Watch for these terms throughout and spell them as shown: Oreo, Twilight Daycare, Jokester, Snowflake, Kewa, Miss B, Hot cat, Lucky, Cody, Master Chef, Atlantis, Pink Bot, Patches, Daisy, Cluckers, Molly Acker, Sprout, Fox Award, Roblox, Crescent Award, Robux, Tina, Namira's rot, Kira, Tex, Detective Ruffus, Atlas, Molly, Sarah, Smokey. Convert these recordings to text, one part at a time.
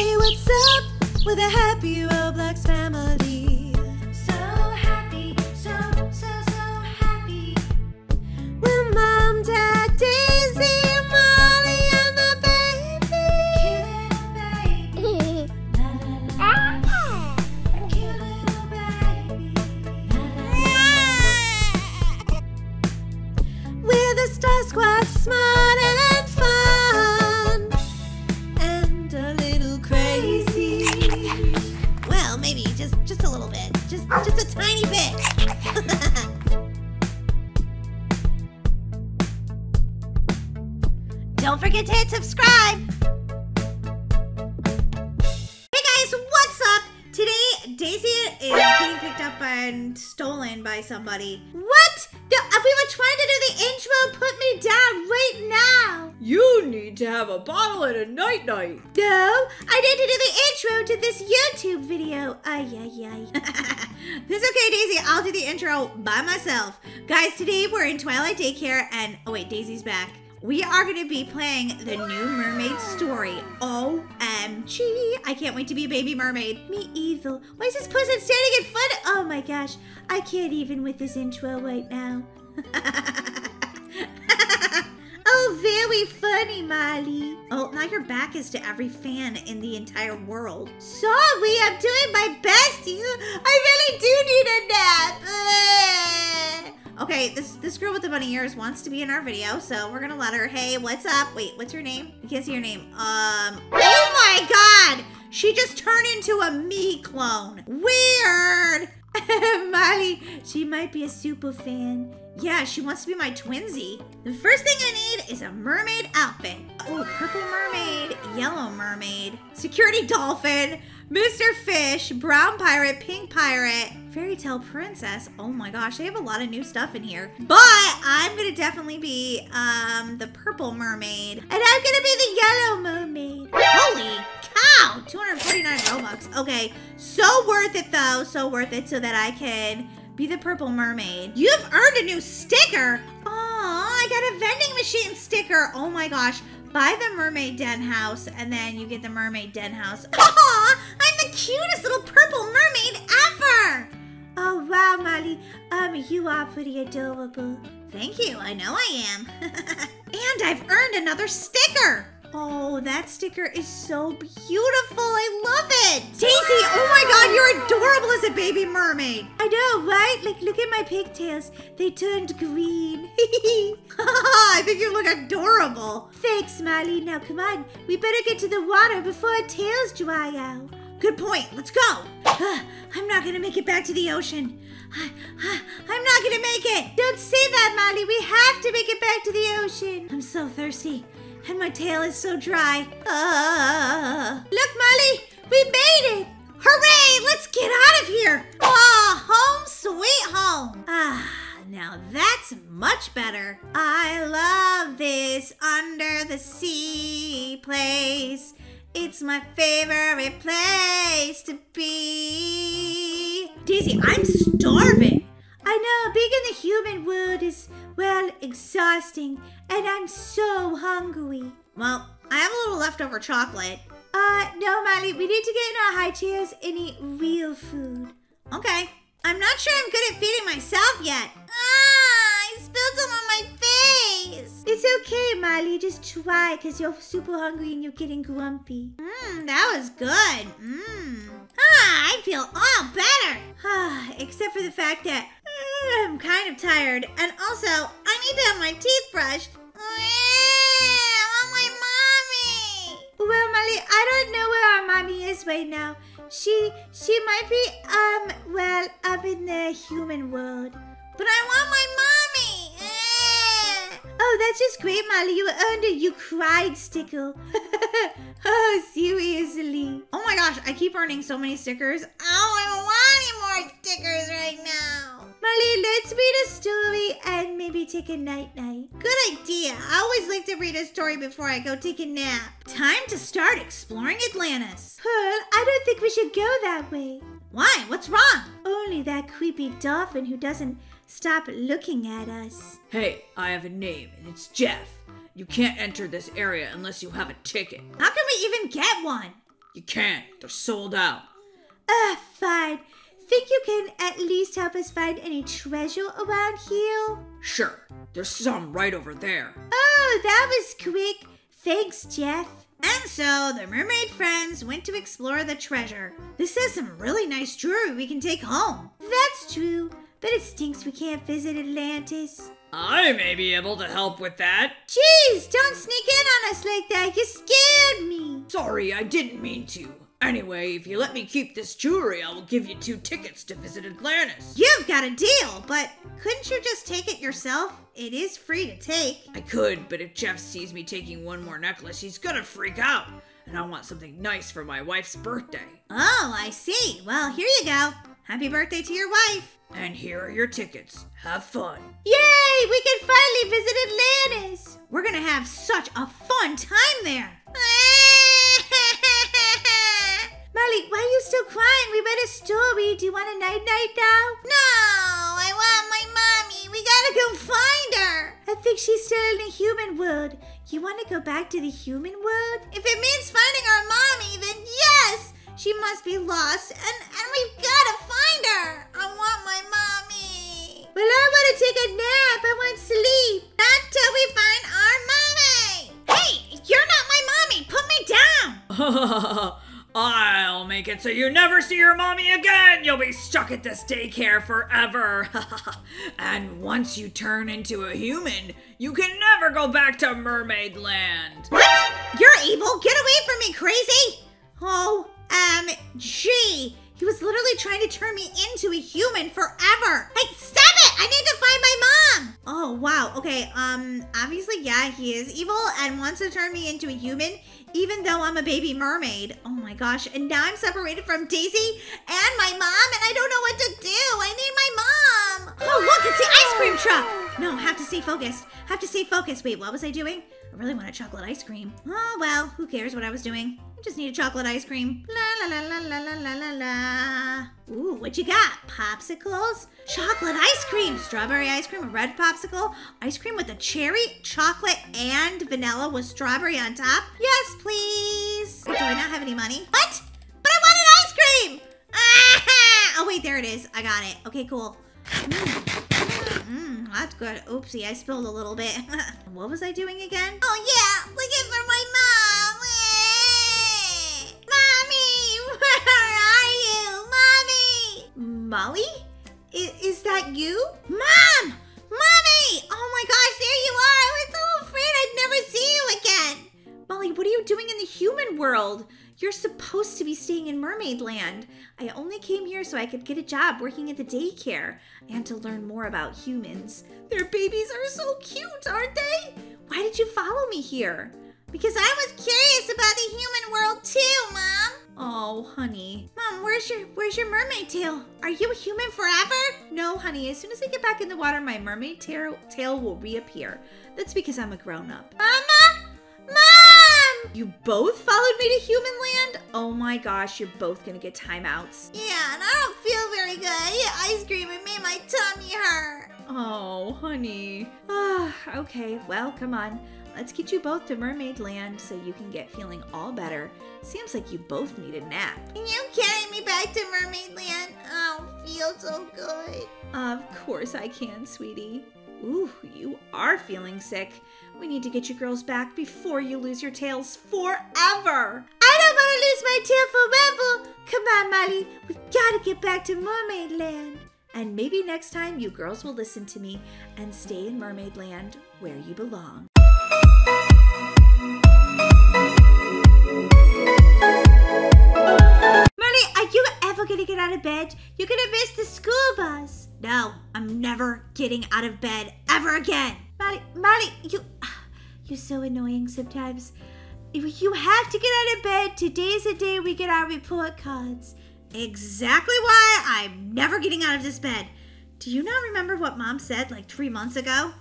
Hey, what's up with a happy Roblox family? So happy, so happy. With Mom, Dad, Daisy, Molly, and the baby. Cute little baby. La, la, la, la. Cute little baby. La, la, la, la. We're the Star Squad, smart and fun. Maybe just a little bit, just a tiny bit. Don't forget to hit subscribe. Hey guys, what's up? Today Daisy is getting picked up and stolen by somebody. What? If we were trying to do the intro, put me down right now. You need to have a bottle and a night-night. No, I need to do the intro to this YouTube video. Ay, ay, ay. It's okay, Daisy. I'll do the intro by myself. Guys, today we're in Twilight Daycare and... Oh, wait, Daisy's back. We are going to be playing The New Mermaid Story. OMG. I can't wait to be a baby mermaid. Me either. Why is this person standing in front of... Oh my gosh. I can't even with this intro right now. Oh, very funny, Molly. Oh, now your back is to every fan in the entire world. Sorry, I'm doing my best. I really do need a nap. Okay, this girl with the bunny ears wants to be in our video, so we're gonna let her. Hey, what's up? Wait, what's your name? I can't see your name. Oh my god! She just turned into a me clone. Weird! Molly, she might be a super fan. Yeah, she wants to be my twinsy. The first thing I need is a mermaid outfit. Oh, purple mermaid, yellow mermaid, security dolphin, Mr. Fish, brown pirate, pink pirate, fairy tale princess. Oh my gosh, they have a lot of new stuff in here. But I'm gonna definitely be the purple mermaid, and I'm gonna be the yellow mermaid. Holy cow, 249 Robux. Okay, so worth it though, so worth it, so that I can be the purple mermaid. You've earned a new sticker. Oh, I got a vending machine sticker. Oh my gosh. Buy the mermaid den house and then you get the mermaid den house. Aw, I'm the cutest little purple mermaid ever. Oh wow, Molly. You are pretty adorable. Thank you. I know I am. And I've earned another sticker. Oh, that sticker is so beautiful. I love it. Daisy, oh my god, you're adorable as a baby mermaid. I know, right? Like, look at my pigtails. They turned green. I think you look adorable. Thanks, Molly. Now, come on. We better get to the water before our tails dry out. Good point. Let's go. I'm not going to make it back to the ocean. I'm not going to make it. Don't say that, Molly. We have to make it back to the ocean. I'm so thirsty. And my tail is so dry. Look, Molly, we made it! Hooray! Let's get out of here! Oh, home sweet home! Ah, now that's much better. I love this under the sea place. It's my favorite place to be. Daisy, I'm starving. I know, being in the human world is, well, exhausting, and I'm so hungry. Well, I have a little leftover chocolate. No, Molly, we need to get in our high chairs and eat real food. Okay. I'm not sure I'm good at feeding myself yet. Ah, I spilled some on my face. It's okay, Molly. Just try, because you're super hungry and you're getting grumpy. Mmm, that was good. Mmm. Ah, I feel all better. Ah, except for the fact that I'm kind of tired. And also, I need to have my teeth brushed. I want my mommy. Well, Molly, I don't know where our mommy is right now. She might be, well, up in the human world. But I want my mommy. Oh, that's just great, Molly. You earned it. You cried, Stickle. Oh, seriously. Oh my gosh, I keep earning so many stickers. I want more stickers right now. Molly, let's read a story and maybe take a night-night. Good idea. I always like to read a story before I go take a nap. Time to start exploring Atlantis. Pearl, I don't think we should go that way. Why? What's wrong? Only that creepy dolphin who doesn't stop looking at us. Hey, I have a name, and it's Jeff. You can't enter this area unless you have a ticket. How can we even get one? You can't. They're sold out. Fine. Think you can at least help us find any treasure around here? Sure. There's some right over there. Oh, that was quick. Thanks, Jeff. And so, the mermaid friends went to explore the treasure. This has some really nice jewelry we can take home. That's true, but it stinks we can't visit Atlantis. I may be able to help with that. Jeez, don't sneak in on us like that. You scared me. Sorry, I didn't mean to. Anyway, if you let me keep this jewelry, I will give you 2 tickets to visit Atlantis. You've got a deal, but couldn't you just take it yourself? It is free to take. I could, but if Jeff sees me taking one more necklace, he's gonna freak out. And I want something nice for my wife's birthday. Oh, I see. Well, here you go. Happy birthday to your wife. And here are your tickets. Have fun. Yay, we can finally visit Atlantis. We're gonna have such a fun time there. Molly, why are you still crying? We read a story. Do you want a night-night now? No, I want my mommy. We gotta go find her. I think she's still in the human world. You want to go back to the human world? If it means finding our mommy, then yes! She must be lost, and we've gotta find her. I want my mommy. Well, I want to take a nap. I want sleep. Not till we find our mommy. Hey, you're not my mommy. Put me down. I'll make it so you never see your mommy again! You'll be stuck at this daycare forever! And once you turn into a human, you can never go back to Mermaid Land! What? You're evil! Get away from me, crazy! OMG! He was literally trying to turn me into a human forever! Hey, stop it! I need to find my mom! Oh, wow. Okay, obviously, yeah, he is evil and wants to turn me into a human, even though I'm a baby mermaid. Oh my gosh, and now I'm separated from Daisy and my mom, and I don't know what to do. I need my mom. Oh, look, it's the ice cream truck. No, I have to stay focused. I have to stay focused. Wait, what was I doing? I really want a chocolate ice cream. Oh, well, who cares what I was doing? I just need a chocolate ice cream. La, la, la, la, la, la, la, la. Ooh, what you got? Popsicles? Chocolate ice cream. Strawberry ice cream, a red popsicle. Ice cream with a cherry, chocolate, and vanilla with strawberry on top. Yes, please. Do I not have any money? What? But I wanted ice cream. Ah! Oh, wait, there it is. I got it. Okay, cool. That's good. Oopsie, I spilled a little bit. What was I doing again? Oh, yeah. Looking for my mom. Mommy, where are you? Mommy. Molly? Is that you? Mom! Mommy! Oh, my gosh, there you are. I was so afraid I'd never see you again. Molly, what are you doing in the human world? You're supposed to be staying in Mermaid Land. I only came here so I could get a job working at the daycare and to learn more about humans. Their babies are so cute, aren't they? Why did you follow me here? Because I was curious about the human world too, Mom. Oh, honey. Mom, where's your mermaid tail? Are you a human forever? No, honey. As soon as I get back in the water, my mermaid tail will reappear. That's because I'm a grown-up. Mama! Mom! You both followed me to human land? Oh my gosh, you're both gonna get timeouts. Yeah, and I don't feel very good. I ate ice cream and made my tummy hurt. Oh, honey. Okay, well, come on. Let's get you both to Mermaid Land so you can get feeling all better. Seems like you both need a nap. Can you carry me back to Mermaid Land? Oh, feel so good. Of course I can, sweetie. Ooh, you are feeling sick. We need to get you girls back before you lose your tails forever. I don't want to lose my tail forever. Come on, Molly. We've got to get back to Mermaid Land. And maybe next time you girls will listen to me and stay in Mermaid Land where you belong. Molly, are you ever gonna get out of bed? You're gonna miss the school bus. No, I'm never getting out of bed ever again. Molly, you're so annoying sometimes. You have to get out of bed. Today's the day we get our report cards. Exactly why I'm never getting out of this bed. Do you not remember what Mom said like 3 months ago?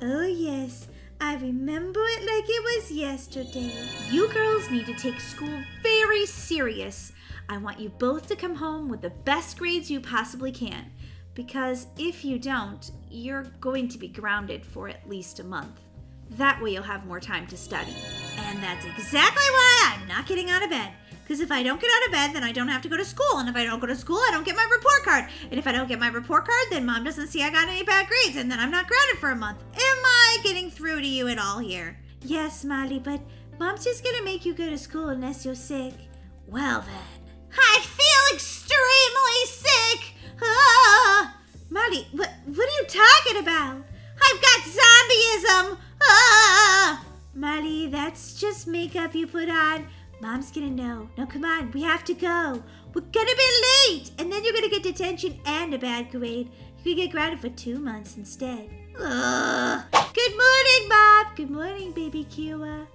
Oh, yes. I remember it like it was yesterday. You girls need to take school very serious. I want you both to come home with the best grades you possibly can, because if you don't, you're going to be grounded for at least a month. That way you'll have more time to study. And that's exactly why I'm not getting out of bed. Because if I don't get out of bed, then I don't have to go to school. And if I don't go to school, I don't get my report card. And if I don't get my report card, then Mom doesn't see I got any bad grades. And then I'm not grounded for a month. Am I getting through to you at all here? Yes, Molly, but Mom's just going to make you go to school unless you're sick. Well, then. I feel extremely sick. Oh. Molly, what are you talking about? I've got zombieism. Oh. Molly, that's just makeup you put on. Mom's gonna know. Now come on, we have to go. We're gonna be late! And then you're gonna get detention and a bad grade. You could get grounded for 2 months instead. Ugh. Good morning, Mom. Good morning, baby Kewa.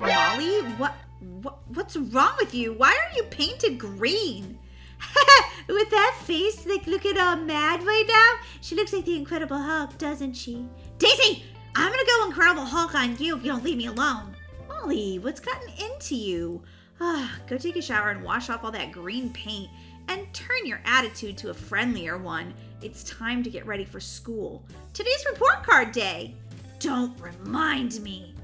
Molly, what's wrong with you? Why are you painted green? With that face, like looking all mad right now, she looks like the Incredible Hulk, doesn't she? Daisy! I'm gonna go Incredible Hulk on you if you don't leave me alone. Molly, what's gotten into you? Go take a shower and wash off all that green paint and turn your attitude to a friendlier one. It's time to get ready for school. Today's report card day. Don't remind me.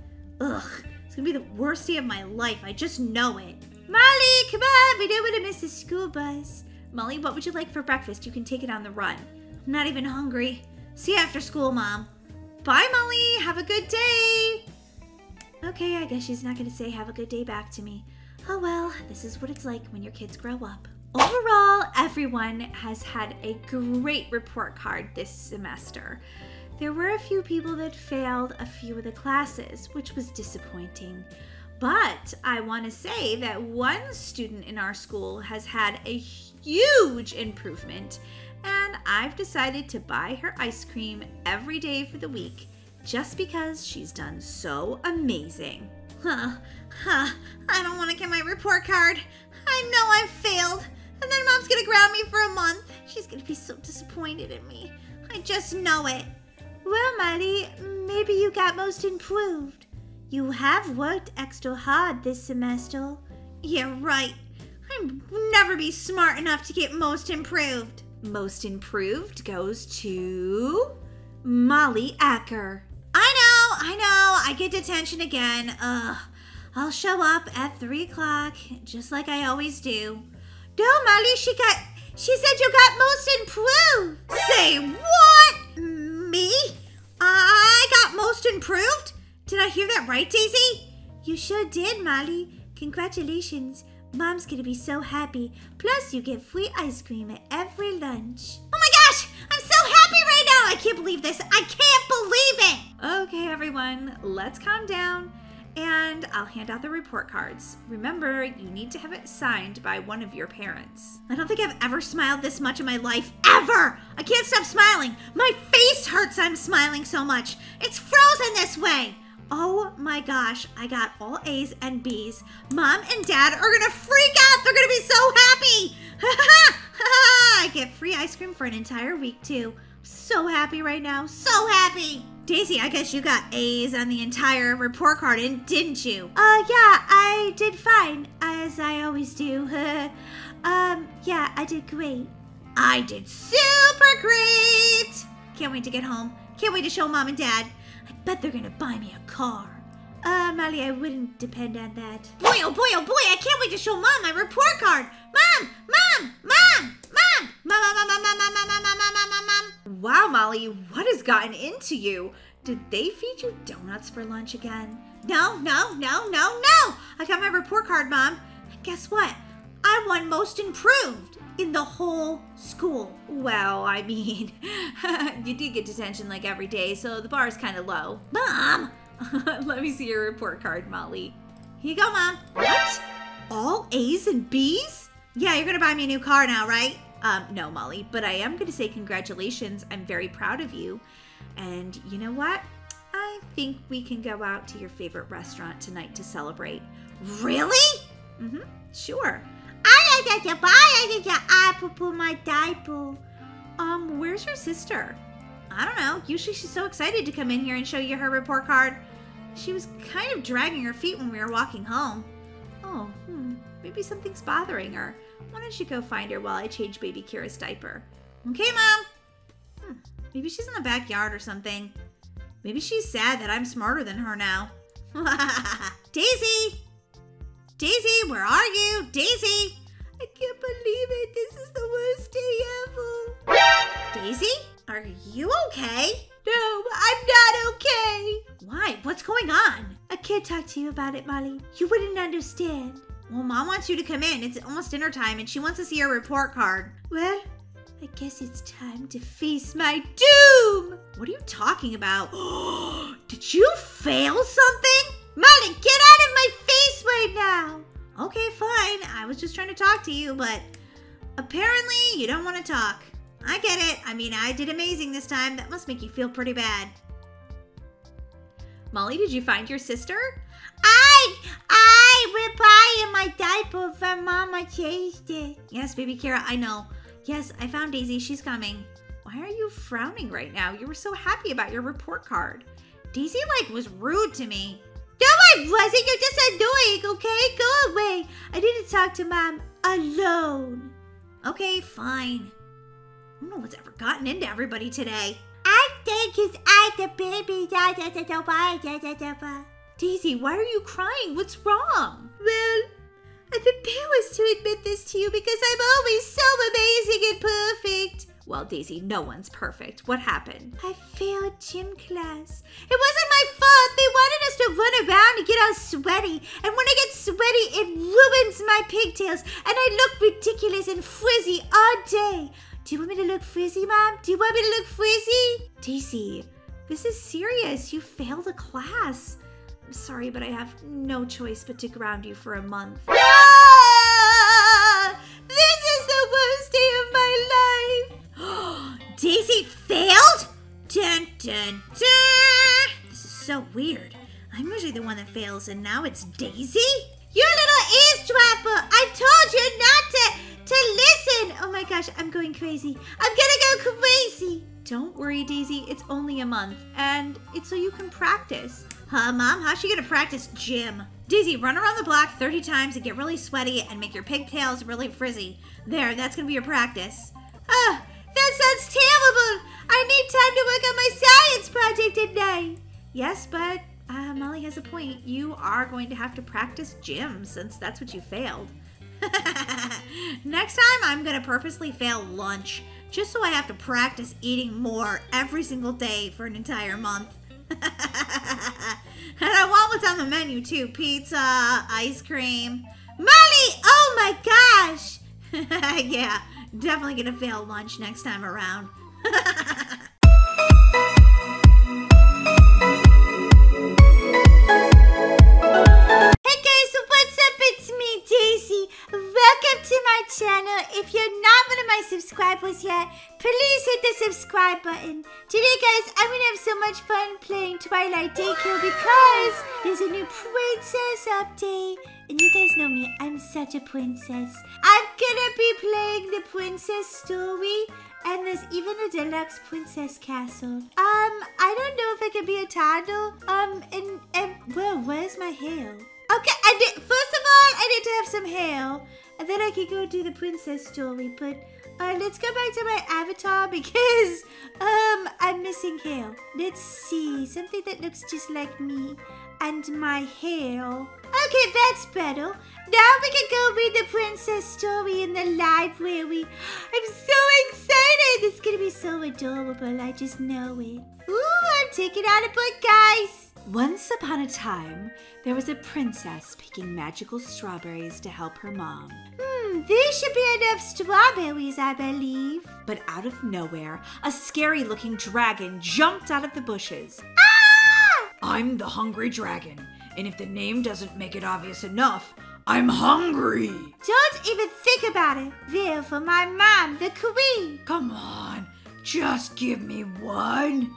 Ugh, it's gonna be the worst day of my life. I just know it. Molly, come on, we don't want to miss the school bus. Molly, what would you like for breakfast? You can take it on the run. I'm not even hungry. See you after school, Mom. Bye, Molly. Have a good day. Okay, I guess she's not going to say have a good day back to me. Oh, well, this is what it's like when your kids grow up. Overall, everyone has had a great report card this semester. There were a few people that failed a few of the classes, which was disappointing. But I want to say that one student in our school has had a huge improvement. And I've decided to buy her ice cream every day for the week just because she's done so amazing. I don't want to get my report card. I know I've failed. And then Mom's going to ground me for a month. She's going to be so disappointed in me. I just know it. Well, Molly, maybe you got most improved. You have worked extra hard this semester. Yeah, right. I'll never be smart enough to get most improved. Most improved goes to Molly Acker. I know, I get detention again. Ugh, I'll show up at 3 o'clock, just like I always do. No, Molly, she said you got most improved. Say what? Me? I got most improved? Did I hear that right, Daisy? You sure did, Molly. Congratulations. Mom's gonna be so happy. Plus, you get free ice cream at every lunch. Oh my gosh! I'm so happy right now! I can't believe this! I can't believe it! Okay, everyone, let's calm down and I'll hand out the report cards. Remember, you need to have it signed by one of your parents. I don't think I've ever smiled this much in my life, ever! I can't stop smiling! My face hurts I'm smiling so much! It's frozen this way! Oh my gosh, I got all A's and B's. Mom and Dad are gonna freak out. They're gonna be so happy. I get free ice cream for an entire week too. I'm so happy right now, so happy. Daisy, I guess you got A's on the entire report card, didn't you? Yeah, I did fine, as I always do. Yeah, I did great. I did super great. Can't wait to get home. Can't wait to show Mom and Dad. I bet they're gonna buy me a car. Molly, I wouldn't depend on that. Boy, oh boy, oh boy, I can't wait to show Mom my report card. Mom, Mom, Mom, Mom, Mom, Mom, Mom, Mom, Mom, Mom, Mom, Mom, Mom, Mom. Wow, Molly, what has gotten into you? Did they feed you donuts for lunch again? No. I got my report card, Mom. And guess what? I won most improved in the whole school. Well, I mean, you did get detention like every day, so the bar is kind of low. Mom! Let me see your report card, Molly. Here you go, Mom. What? All A's and B's? Yeah, you're gonna buy me a new car now, right? No, Molly, but I am gonna say congratulations. I'm very proud of you. And you know what? I think we can go out to your favorite restaurant tonight to celebrate. Really? Mm-hmm, sure. I poo-poo my diaper. Where's your sister? I don't know. Usually she's so excited to come in here and show you her report card. She was kind of dragging her feet when we were walking home. Oh, maybe something's bothering her. Why don't you go find her while I change baby Kira's diaper? Okay, Mom. Maybe she's in the backyard or something. Maybe she's sad that I'm smarter than her now. Daisy! Daisy, where are you? Daisy! I can't believe it. This is the worst day ever. Daisy, are you okay? No, I'm not okay. Why? What's going on? I can't talk to you about it, Molly. You wouldn't understand. Well, Mom wants you to come in. It's almost dinner time, and she wants to see your report card. Well, I guess it's time to face my doom. What are you talking about? Did you fail something? Molly, get out of my face right now. Okay, fine. I was just trying to talk to you, but apparently you don't want to talk. I get it. I mean, I did amazing this time. That must make you feel pretty bad. Molly, did you find your sister? I went by in my diaper from Mama changed it. Yes, baby Kira, I know. Yes, I found Daisy. She's coming. Why are you frowning right now? You were so happy about your report card. Daisy, like, was rude to me. No, I wasn't. You're just annoying, okay? Go away. I didn't talk to Mom alone. Okay, fine. I don't know what's ever gotten into everybody today. I think it's I the baby. Daisy, why are you crying? What's wrong? Well, I'm embarrassed to admit this to you because I'm always so amazing and perfect. Well, Daisy, no one's perfect. What happened? I failed gym class. It wasn't my fault. They wanted us to run around and get all sweaty. And when I get sweaty, it ruins my pigtails. And I look ridiculous and frizzy all day. Do you want me to look frizzy, Mom? Do you want me to look frizzy? Daisy, this is serious. You failed a class. I'm sorry, but I have no choice but to ground you for a month. Ah! This is the worst day of my life. Daisy failed? Dun, dun, dun. This is so weird. I'm usually the one that fails, and now it's Daisy? You little eavesdropper! I told you not to listen! Oh my gosh, I'm going crazy. I'm gonna go crazy! Don't worry, Daisy. It's only a month, and it's so you can practice. Huh, Mom? How's she gonna practice gym? Daisy, run around the block 30 times and get really sweaty and make your pigtails really frizzy. There, that's gonna be your practice. Ugh! That sounds terrible! I need time to work on my science project at night! Yes, but Molly has a point. You are going to have to practice gym since that's what you failed. Next time, I'm going to purposely fail lunch just so I have to practice eating more every single day for an entire month. And I want what's on the menu too. Pizza, ice cream. Molly! Oh my gosh! Yeah. Definitely gonna fail lunch next time around. Hey guys, what's up? It's me, Daisy. Welcome to my channel. If you're not one of my subscribers yet, please hit the subscribe button. Today, guys, I'm gonna have so much fun playing Twilight Daycare because there's a new princess update. And you guys know me, I'm such a princess. I'm gonna be playing the princess story, and there's even a deluxe princess castle. I don't know if I can be a toddler. Well, where's my hair? Okay, first of all, I need to have some hair, and then I can go do the princess story, but let's go back to my avatar because, I'm missing hair. Let's see, something that looks just like me. And my hair. Okay, that's better. Now we can go read the princess story in the library. I'm so excited. It's gonna be so adorable. I just know it. Ooh, I'm taking out a book, guys. Once upon a time, there was a princess picking magical strawberries to help her mom. There should be enough strawberries, I believe. But out of nowhere, a scary-looking dragon jumped out of the bushes. I'm the hungry dragon, and if the name doesn't make it obvious enough, I'm hungry! Don't even think about it! There for my mom, the queen! Come on, just give me one!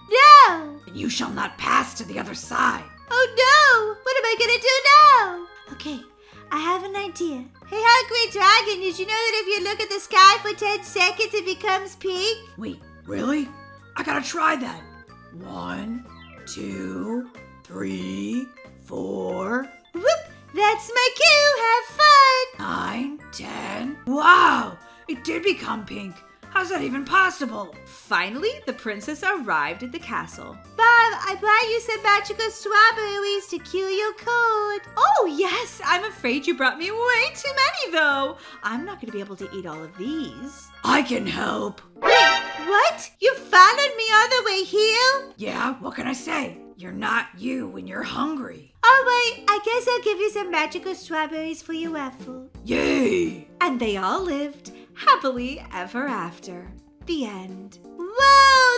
No! And you shall not pass to the other side! Oh no! What am I gonna do now? Okay, I have an idea. Hey hungry dragon, did you know that if you look at the sky for 10 seconds it becomes pink? Wait, really? I gotta try that! 1, 2, 3, 4. Whoop! That's my cue! Have fun! 9, 10. Wow! It did become pink. How's that even possible? Finally, the princess arrived at the castle. Bob, I brought you some magical strawberries to cure your cold. Oh yes, I'm afraid you brought me way too many though. I'm not gonna be able to eat all of these. I can help. Wait, what? You followed me all the way here? Yeah, what can I say? You're not you when you're hungry. All right, I guess I'll give you some magical strawberries for your waffle. Yay! And they all lived happily ever after. The end. Whoa,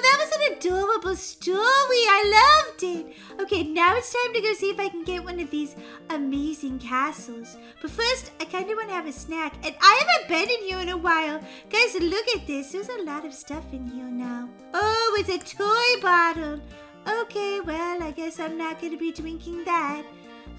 that was an adorable story. I loved it. Okay, now it's time to go see if I can get one of these amazing castles. But first, I kind of want to have a snack. And I haven't been in here in a while. Guys, look at this. There's a lot of stuff in here now. Oh, it's a toy bottle. Okay, well, I guess I'm not going to be drinking that.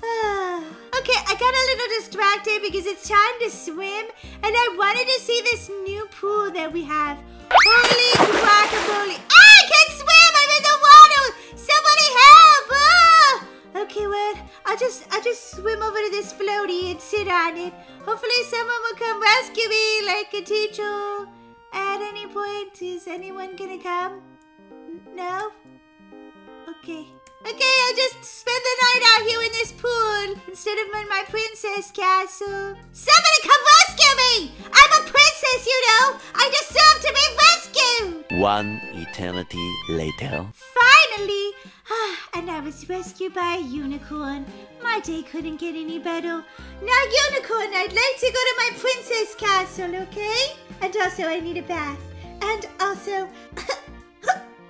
Okay, I got a little distracted because it's time to swim, and I wanted to see this new pool that we have. Holy guacamole! Ah, I can't swim! I'm in the water! Somebody help! Ah! Okay, well, I'll just swim over to this floaty and sit on it. Hopefully, someone will come rescue me, like a teacher. At any point, is anyone gonna come? No. Okay, I'll just spend the night out here in this pool instead of in my princess castle. Somebody come rescue me! I'm a princess, you know! I deserve to be rescued! One eternity later. Finally! And I was rescued by a unicorn. My day couldn't get any better. Now, unicorn, I'd like to go to my princess castle, okay? And also, I need a bath. And also...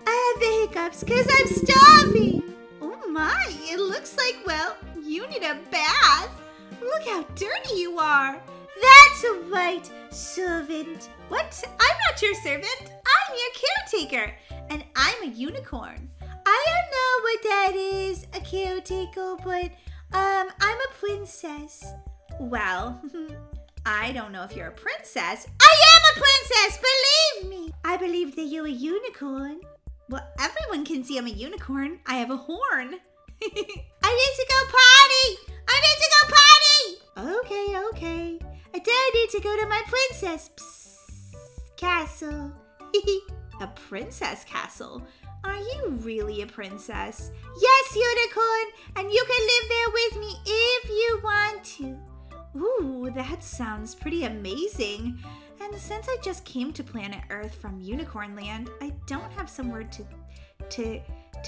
I have the hiccups because I'm starving. Oh my, it looks like, well, you need a bath. Look how dirty you are. That's right, servant. What? I'm not your servant. I'm your caretaker. And I'm a unicorn. I don't know what that is, a caretaker, but I'm a princess. Well, I don't know if you're a princess. I am a princess, believe me. I believe that you're a unicorn. Well, everyone can see I'm a unicorn. I have a horn. I need to go potty! I need to go potty! Okay. I do need to go to my princess castle. A princess castle? Are you really a princess? Yes, unicorn! And you can live there with me if you want to. Ooh, that sounds pretty amazing. And since I just came to planet Earth from Unicorn Land, I don't have somewhere to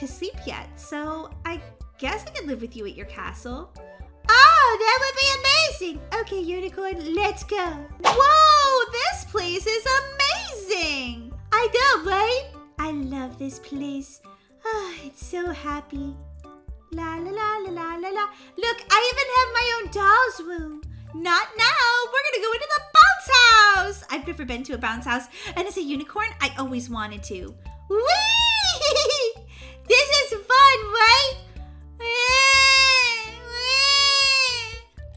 sleep yet. So I guess I could live with you at your castle. Oh, that would be amazing! Okay, Unicorn, let's go. Whoa, this place is amazing! I know, right? I love this place. Oh, it's so happy. La la la la la la la. Look, I even have my own doll's room. Not now. We're gonna go into the bounce house. I've never been to a bounce house, and as a unicorn, I always wanted to. Whee! This is fun, right?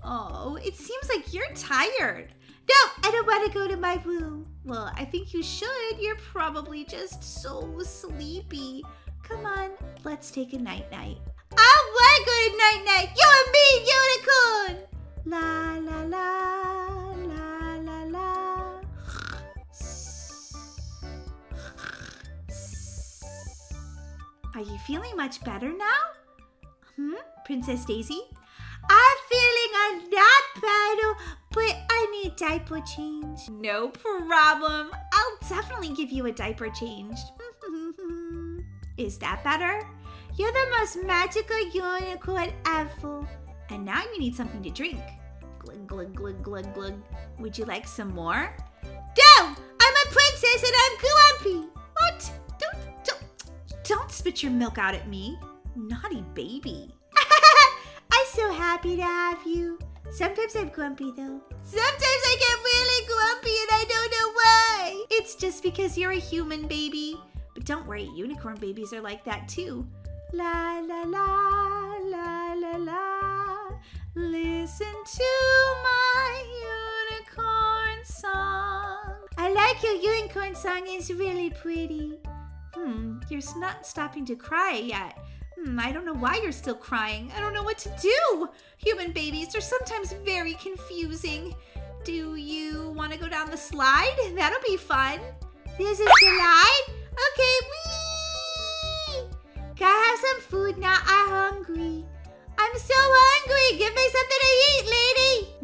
Oh, it seems like you're tired. No, I don't want to go to my room. Well, I think you should. You're probably just so sleepy. Come on, let's take a night-night. Alright, good night-night. You and me, unicorn. La la la la la la. Are you feeling much better now? Princess Daisy? I'm feeling a lot better, but I need diaper change. No problem. I'll definitely give you a diaper change. Is that better? You're the most magical unicorn ever. And now you need something to drink. Glug, glug, glug, glug, glug. Would you like some more? No! I'm a princess and I'm grumpy. What? Don't spit your milk out at me. Naughty baby. I'm so happy to have you. Sometimes I'm grumpy though. Sometimes I get really grumpy and I don't know why. It's just because you're a human baby. But don't worry, unicorn babies are like that too. La la la la la la. Listen to my unicorn song. I like your unicorn song, it's really pretty. You're not stopping to cry yet. I don't know why you're still crying. I don't know what to do. Human babies are sometimes very confusing. Do you want to go down the slide? That'll be fun. This is the light. Okay, wee! Can I have some food now? I'm hungry. I'm so hungry. Give me something to eat,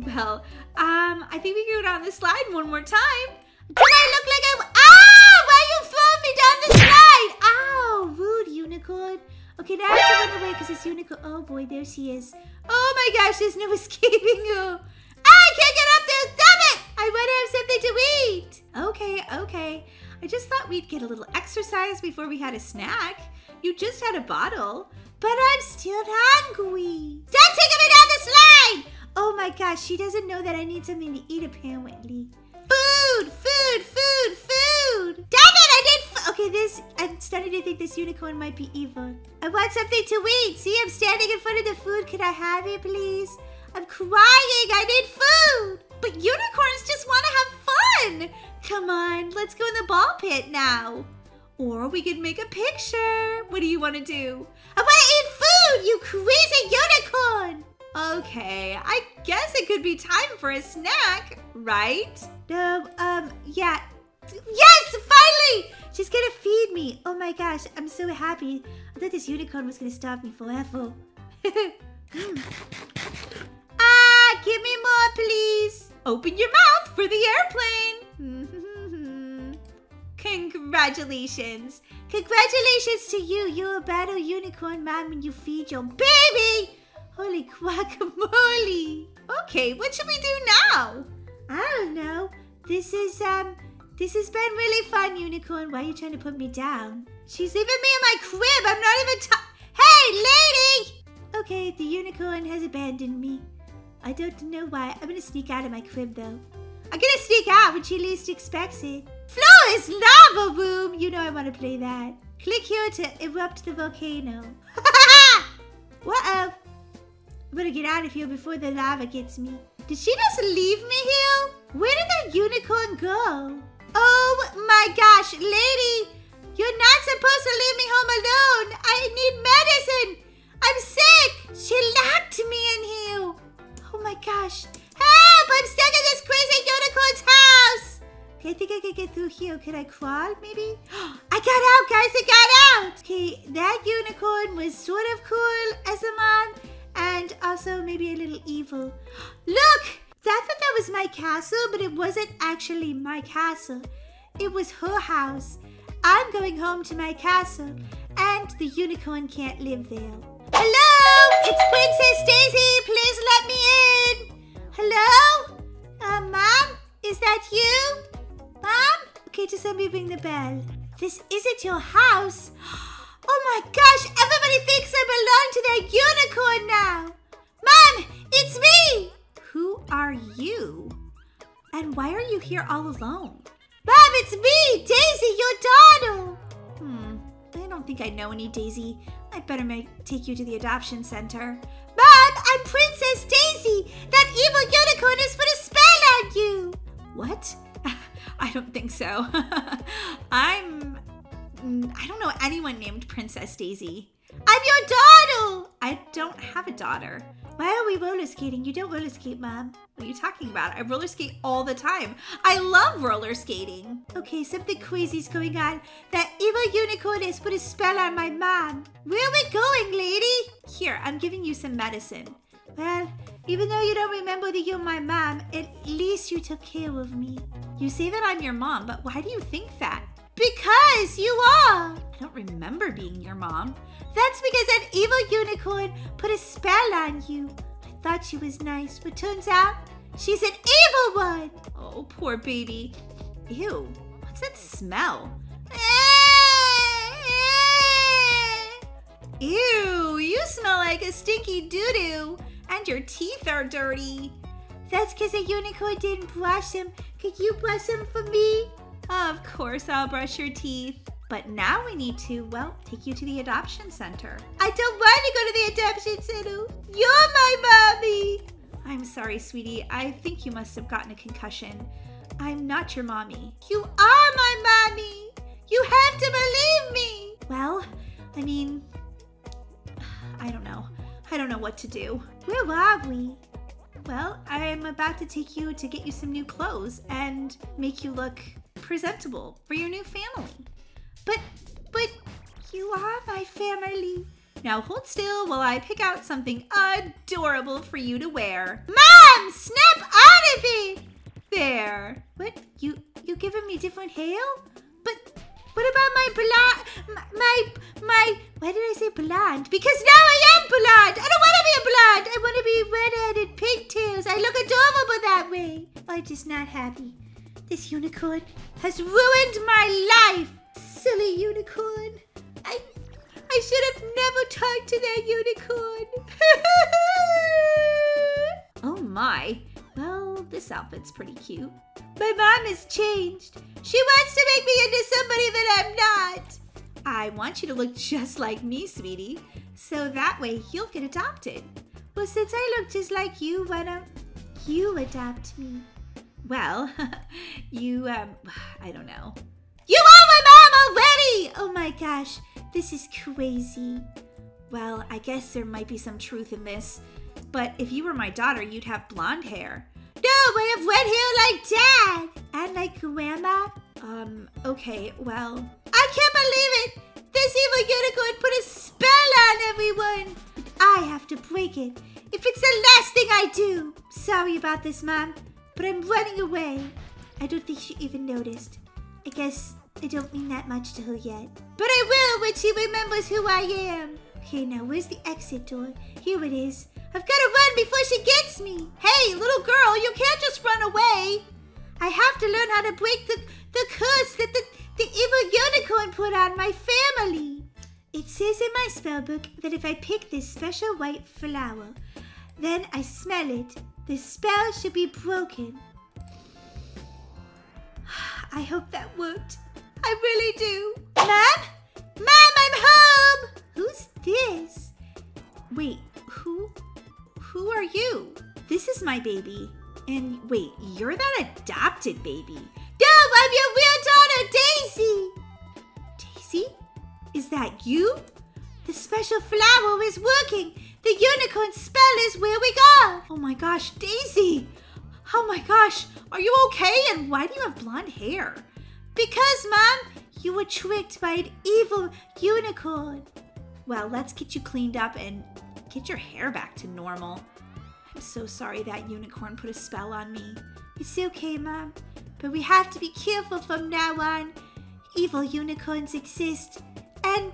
lady. Well, I think we can go down the slide one more time. Did I look like I'm... Ah! Why you throw me down the slide? Ow! Rude, unicorn. Okay, now I have to run away because it's unicorn. Oh boy, there she is. Oh my gosh, there's no escaping her. I can't get up there. Stop it! I want to have something to eat. Okay, okay. I just thought we'd get a little exercise before we had a snack. You just had a bottle. But I'm still hungry. Stop taking me down the slide! Oh my gosh, she doesn't know that I need something to eat apparently. Food, food, food, food! Damn it, I need food! Okay, I'm starting to think this unicorn might be evil. I want something to eat. See, I'm standing in front of the food. Could I have it, please? I'm crying, I need food! But unicorns just want to have fun! Come on, let's go in the ball pit now. Or we could make a picture. What do you want to do? I want to eat food, you crazy unicorn! Okay, I guess it could be time for a snack, right? No, yeah. Yes, finally! She's gonna feed me. Oh my gosh, I'm so happy. I thought this unicorn was gonna stop me forever. Ah, give me more, please. Open your mouth for the airplane. Congratulations. Congratulations to you. You're a battle unicorn, mom, and you feed your baby. Holy guacamole. Okay, what should we do now? I don't know. This has been really fun, unicorn. Why are you trying to put me down? She's leaving me in my crib. I'm not even Hey, lady! Okay, the unicorn has abandoned me. I don't know why. I'm gonna sneak out of my crib, though. I'm gonna sneak out when she least expects it. Floor is lava room! You know I want to play that. Click here to erupt the volcano. Whoa! I'm gonna get out of here before the lava gets me. Did she just leave me here? Where did that unicorn go? Oh my gosh, lady! You're not supposed to leave me home alone! I need medicine! I'm sick! She locked me in here! Oh my gosh! Help! I'm stuck in this crazy unicorn's house! Okay, I think I can get through here. Can I crawl, maybe? I got out, guys! I got out! Okay, that unicorn was sort of cool as a mom. And also maybe a little evil. Look! I thought that was my castle, but it wasn't actually my castle. It was her house. I'm going home to my castle. And the unicorn can't live there. Hello! It's Princess Daisy! Please let me in! Hello? Mom? Is that you? Mom? Okay, just let me ring the bell. This isn't your house. Oh my gosh, everybody thinks I belong to that unicorn now! Mom, it's me! Who are you? And why are you here all alone? Mom, it's me, Daisy, your daughter! I don't think I know any, Daisy. I'd better take you to the adoption center. Mom, I'm Princess Daisy! That evil unicorn has put a spell on you! What? I don't think so. I don't know anyone named Princess Daisy. I'm your daughter! I don't have a daughter. Why are we roller skating? You don't roller skate, Mom. What are you talking about? I roller skate all the time. I love roller skating. Okay, something crazy's going on. That evil unicorn has put a spell on my mom. Where are we going, lady? Here, I'm giving you some medicine. Well, even though you don't remember that you're my mom, at least you took care of me. You say that I'm your mom, but why do you think that? Because you are! I don't remember being your mom. That's because that evil unicorn put a spell on you. I thought she was nice, but turns out she's an evil one! Oh, poor baby. Ew, what's that smell? Ew, you smell like a stinky doo-doo. And your teeth are dirty. That's because the unicorn didn't brush them. Could you brush them for me? Of course I'll brush your teeth. But now we need to, well, take you to the adoption center. I don't want to go to the adoption center. You're my mommy. I'm sorry, sweetie. I think you must have gotten a concussion. I'm not your mommy. You are my mommy. You have to believe me. Well, I mean, I don't know. I don't know what to do. Where are we? Well, I'm about to take you to get you some new clothes and make you look presentable for your new family. But you are my family. Now hold still while I pick out something adorable for you to wear. Mom, snap out of it! There. What? You giving me different hair? But what about my blonde? My why did I say blonde? Because now I am blonde. I don't want to be a blonde. I want to be red-headed pigtails. I look adorable that way. I'm just not happy. This unicorn has ruined my life. Silly unicorn. I should have never talked to that unicorn. Oh my. Well, this outfit's pretty cute. My mom has changed. She wants to make me into somebody that I'm not. I want you to look just like me, sweetie. So that way you'll get adopted. Well, since I look just like you, why don't you adopt me? Well, I don't know. You are my mom already! Oh my gosh, this is crazy. Well, I guess there might be some truth in this. But if you were my daughter, you'd have blonde hair. No, I have red hair like Dad! And like Grandma? Okay, well... I can't believe it! This evil unicorn put a spell on everyone! But I have to break it, if it's the last thing I do! Sorry about this, Mom, but I'm running away. I don't think she even noticed. I guess I don't mean that much to her yet. But I will when she remembers who I am! Okay, now where's the exit door? Here it is. I've got to run before she gets me. Hey, little girl, you can't just run away. I have to learn how to break the curse that the evil unicorn put on my family. It says in my spell book that if I pick this special white flower, then I smell it, the spell should be broken. I hope that worked. I really do. Mom? Mom, I'm home! Who's this? Wait, who? Who are you? This is my baby. And wait, you're that adopted baby. No, I'm your real daughter, Daisy. Daisy? Is that you? The special flower is working. The unicorn spell is where we go. Oh my gosh, Daisy. Oh my gosh, are you okay? And why do you have blonde hair? Because, Mom, you were tricked by an evil unicorn. Well, let's get you cleaned up and get your hair back to normal. I'm so sorry that unicorn put a spell on me. It's okay, Mom, but we have to be careful from now on. Evil unicorns exist, and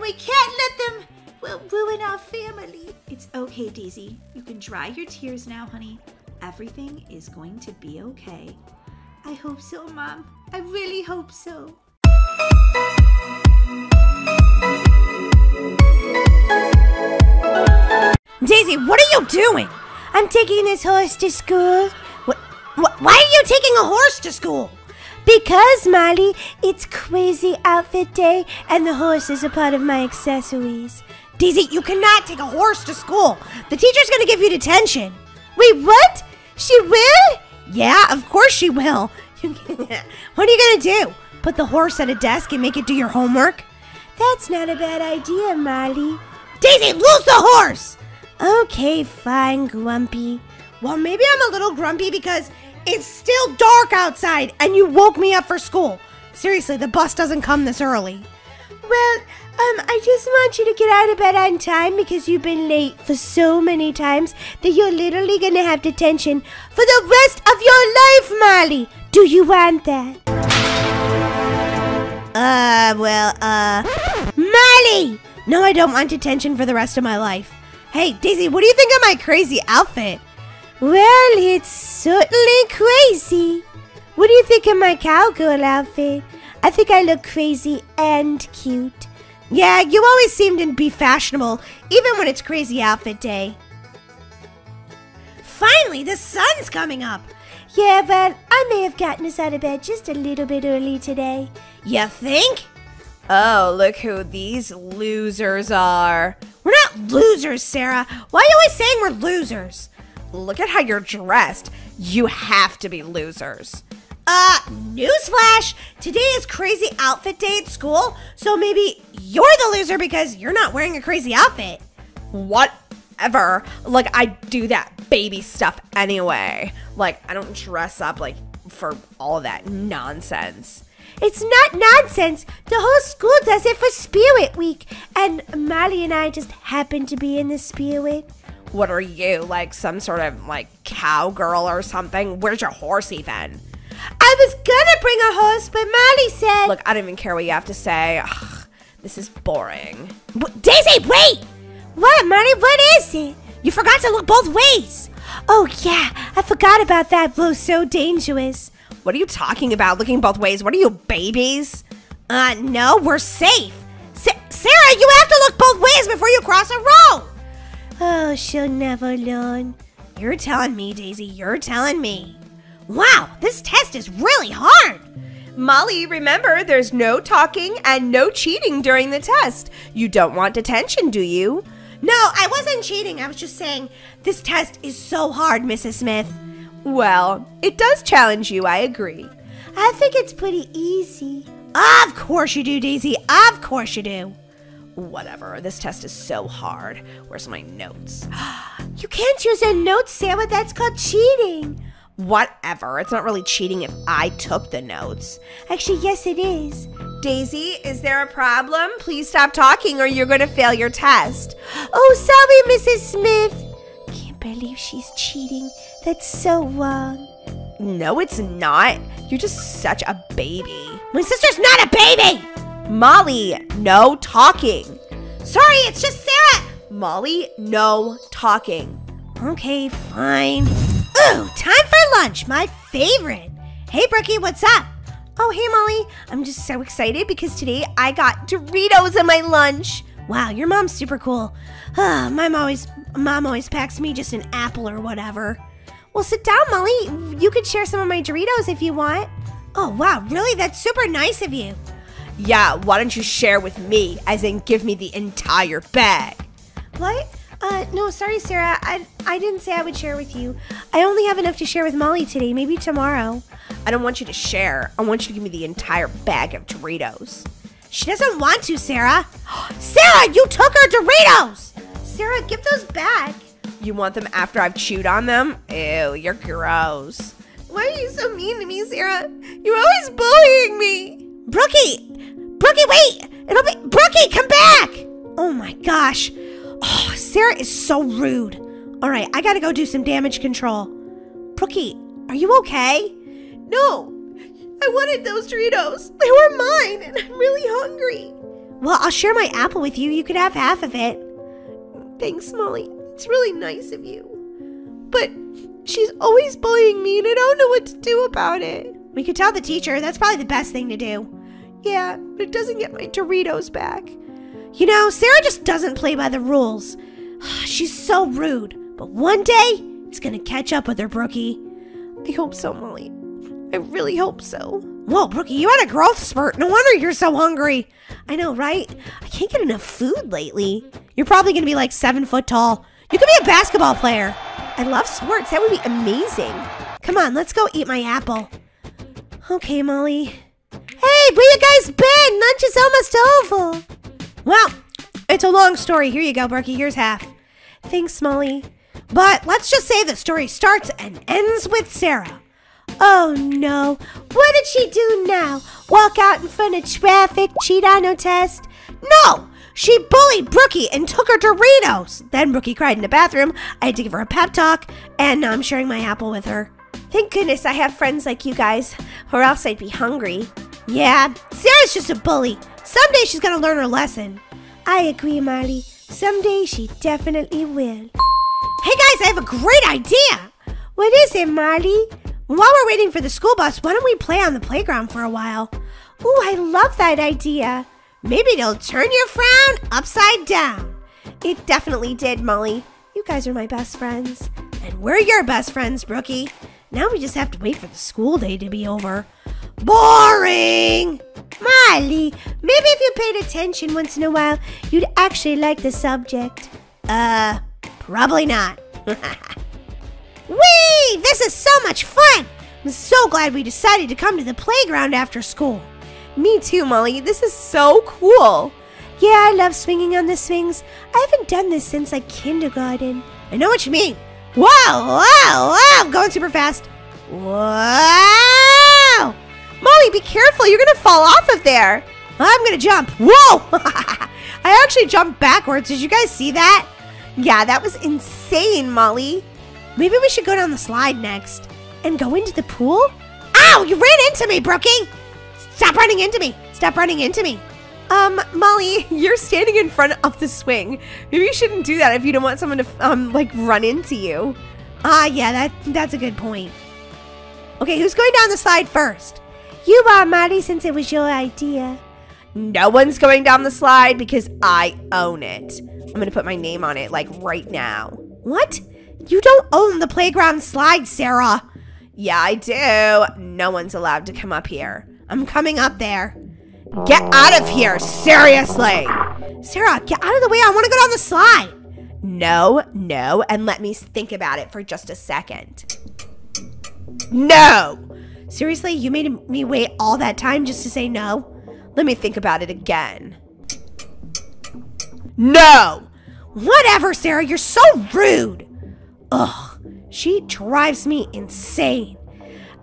we can't let them ruin our family. It's okay, Daisy. You can dry your tears now, honey. Everything is going to be okay. I hope so, Mom. I really hope so. Daisy, what are you doing? I'm taking this horse to school. Why are you taking a horse to school? Because, Molly, it's crazy outfit day, and the horse is a part of my accessories. Daisy, you cannot take a horse to school. The teacher's going to give you detention. Wait, what? She will? Yeah, of course she will. What are you going to do? Put the horse at a desk and make it do your homework? That's not a bad idea, Molly. Daisy, lose the horse! Okay, fine, Grumpy. Well, maybe I'm a little grumpy because it's still dark outside and you woke me up for school. Seriously, the bus doesn't come this early. Well, I just want you to get out of bed on time because you've been late for so many times that you're literally going to have detention for the rest of your life, Molly. Do you want that? Molly! No, I don't want detention for the rest of my life. Hey, Daisy, what do you think of my crazy outfit? Well, it's certainly crazy. What do you think of my cowgirl outfit? I think I look crazy and cute. Yeah, you always seem to be fashionable, even when it's crazy outfit day. Finally, the sun's coming up. Yeah, but I may have gotten us out of bed just a little bit early today. You think? Oh, look who these losers are. We're not losers, Sarah. Why are you always saying we're losers? Look at how you're dressed. You have to be losers. Newsflash. Today is crazy outfit day at school, so maybe you're the loser because you're not wearing a crazy outfit. Whatever. Like, I do that baby stuff anyway. Like, I don't dress up like for all that nonsense. It's not nonsense. The whole school does it for Spirit Week. And Molly and I just happen to be in the Spirit. What are you, like some sort of like cowgirl or something? Where's your horse even? I was gonna bring a horse, but Molly said... Look, I don't even care what you have to say. Ugh, this is boring. Daisy, wait! What, Molly? What is it? You forgot to look both ways. Oh, yeah. I forgot about that. Blow so dangerous. What are you talking about? Looking both ways? What are you, babies? No, we're safe. Sarah, you have to look both ways before you cross a road. Oh, she'll never learn. You're telling me, Daisy. You're telling me. Wow, this test is really hard. Molly, remember, there's no talking and no cheating during the test. You don't want detention, do you? No, I wasn't cheating. I was just saying this test is so hard, Mrs. Smith. Well, it does challenge you, I agree. I think it's pretty easy. Of course you do, Daisy. Of course you do. Whatever, this test is so hard. Where's my notes? You can't use your notes, Sarah. That's called cheating. Whatever, it's not really cheating if I took the notes. Actually, yes it is. Daisy, is there a problem? Please stop talking or you're gonna fail your test. Oh, sorry, Mrs. Smith. Can't believe she's cheating. That's so wrong. No, it's not. You're just such a baby. My sister's not a baby! Molly, no talking. Sorry, it's just Sarah. Molly, no talking. Okay, fine. Ooh, time for lunch, my favorite. Hey, Brookie, what's up? Oh, hey, Molly. I'm just so excited because today I got Doritos in my lunch. Wow, your mom's super cool. Mom always packs me just an apple or whatever. Well, sit down, Molly. You could share some of my Doritos if you want. Oh, wow, really? That's super nice of you. Yeah, why don't you share with me, as in give me the entire bag? What? No, sorry, Sarah. I didn't say I would share with you. I only have enough to share with Molly today, maybe tomorrow. I don't want you to share. I want you to give me the entire bag of Doritos. She doesn't want to, Sarah. Sarah, you took her Doritos! Sarah, give those back. You want them after I've chewed on them? Ew, you're gross. Why are you so mean to me, Sarah? You're always bullying me. Brookie, wait! Brookie, come back! Oh my gosh. Oh, Sarah is so rude. All right, I gotta go do some damage control. Brookie, are you okay? No, I wanted those Doritos. They were mine, and I'm really hungry. Well, I'll share my apple with you. You could have half of it. Thanks, Molly. It's really nice of you. But she's always bullying me, and I don't know what to do about it. We could tell the teacher. That's probably the best thing to do. Yeah, but it doesn't get my Doritos back. You know, Sarah just doesn't play by the rules. She's so rude. But one day, it's gonna catch up with her, Brookie. I hope so, Molly. I really hope so. Whoa, Brookie, you had a growth spurt. No wonder you're so hungry. I know, right? I can't get enough food lately. You're probably gonna be like 7 foot tall. You could be a basketball player. I love sports. That would be amazing. Come on, let's go eat my apple. Okay, Molly. Hey, where you guys been? Lunch is almost over. Well, it's a long story. Here you go, Berkey. Here's half. Thanks, Molly. But let's just say the story starts and ends with Sarah. Oh, no. What did she do now? Walk out in front of traffic, cheat on her test? No! She bullied Brookie and took her Doritos. Then Brookie cried in the bathroom. I had to give her a pep talk, and now I'm sharing my apple with her. Thank goodness I have friends like you guys, or else I'd be hungry. Yeah, Sarah's just a bully. Someday she's gonna learn her lesson. I agree, Molly. Someday she definitely will. Hey guys, I have a great idea. What is it, Molly? While we're waiting for the school bus, why don't we play on the playground for a while? Ooh, I love that idea. Maybe it'll turn your frown upside down. It definitely did, Molly. You guys are my best friends. And we're your best friends, Brookie. Now we just have to wait for the school day to be over. Boring! Molly, maybe if you paid attention once in a while, you'd actually like the subject. Probably not. Whee! This is so much fun! I'm so glad we decided to come to the playground after school. Me too, Molly. This is so cool. Yeah, I love swinging on the swings. I haven't done this since, like, kindergarten. I know what you mean. Whoa, whoa, whoa! I'm going super fast. Whoa! Molly, be careful. You're going to fall off of there. I'm going to jump. Whoa! I actually jumped backwards. Did you guys see that? Yeah, that was insane, Molly. Maybe we should go down the slide next and go into the pool. Ow! You ran into me, Brookie! Stop running into me. Stop running into me. Molly, you're standing in front of the swing. Maybe you shouldn't do that if you don't want someone to, like, run into you. Yeah, that's a good point. Okay, who's going down the slide first? You are, Molly, since it was your idea. No one's going down the slide because I own it. I'm going to put my name on it, like, right now. What? You don't own the playground slide, Sarah. Yeah, I do. No one's allowed to come up here. I'm coming up there. Get out of here, seriously. Sarah, get out of the way. I want to go down the slide. No, and let me think about it for just a second. No. Seriously, you made me wait all that time just to say no? Let me think about it again. No. Whatever, Sarah. You're so rude. Ugh. She drives me insane.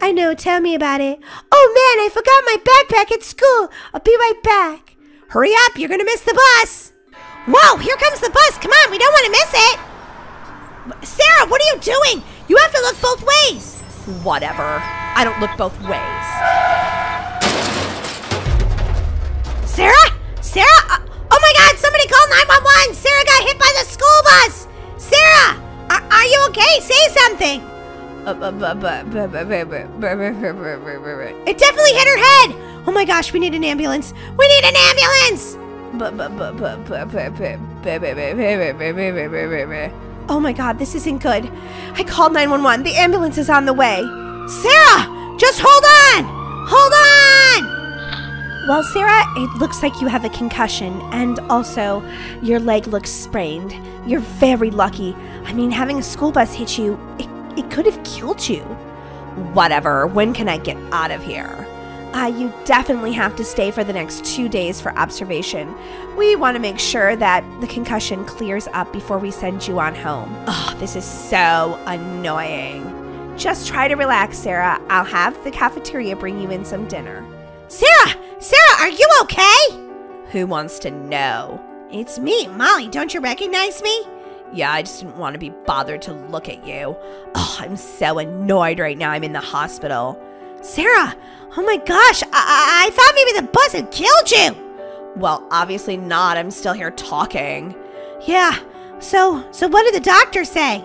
I know, tell me about it. Oh man, I forgot my backpack at school. I'll be right back. Hurry up, you're gonna miss the bus. Whoa, here comes the bus. Come on, we don't wanna miss it. Sarah, what are you doing? You have to look both ways. Whatever, I don't look both ways. Sarah, oh my God, somebody call 911. Sarah got hit by the school bus. Sarah, are you okay? Say something. It definitely hit her head. Oh my gosh, we need an ambulance. We need an ambulance. Oh my God, this isn't good. I called 911. The ambulance is on the way. Sarah, just hold on. Hold on. Well, Sarah, it looks like you have a concussion, and also your leg looks sprained. You're very lucky. I mean, having a school bus hit you, it could have killed you. Whatever, when can I get out of here? You definitely have to stay for the next 2 days for observation. We want to make sure that the concussion clears up before we send you on home. Oh, this is so annoying. Just try to relax, Sarah. I'll have the cafeteria bring you in some dinner. Sarah, are you okay? Who wants to know? It's me, Molly. Don't you recognize me? Yeah, I just didn't want to be bothered to look at you. Oh, I'm so annoyed right now. I'm in the hospital. Sarah, oh my gosh, I thought maybe the bus had killed you. Well, obviously not. I'm still here talking. Yeah, so what did the doctor say?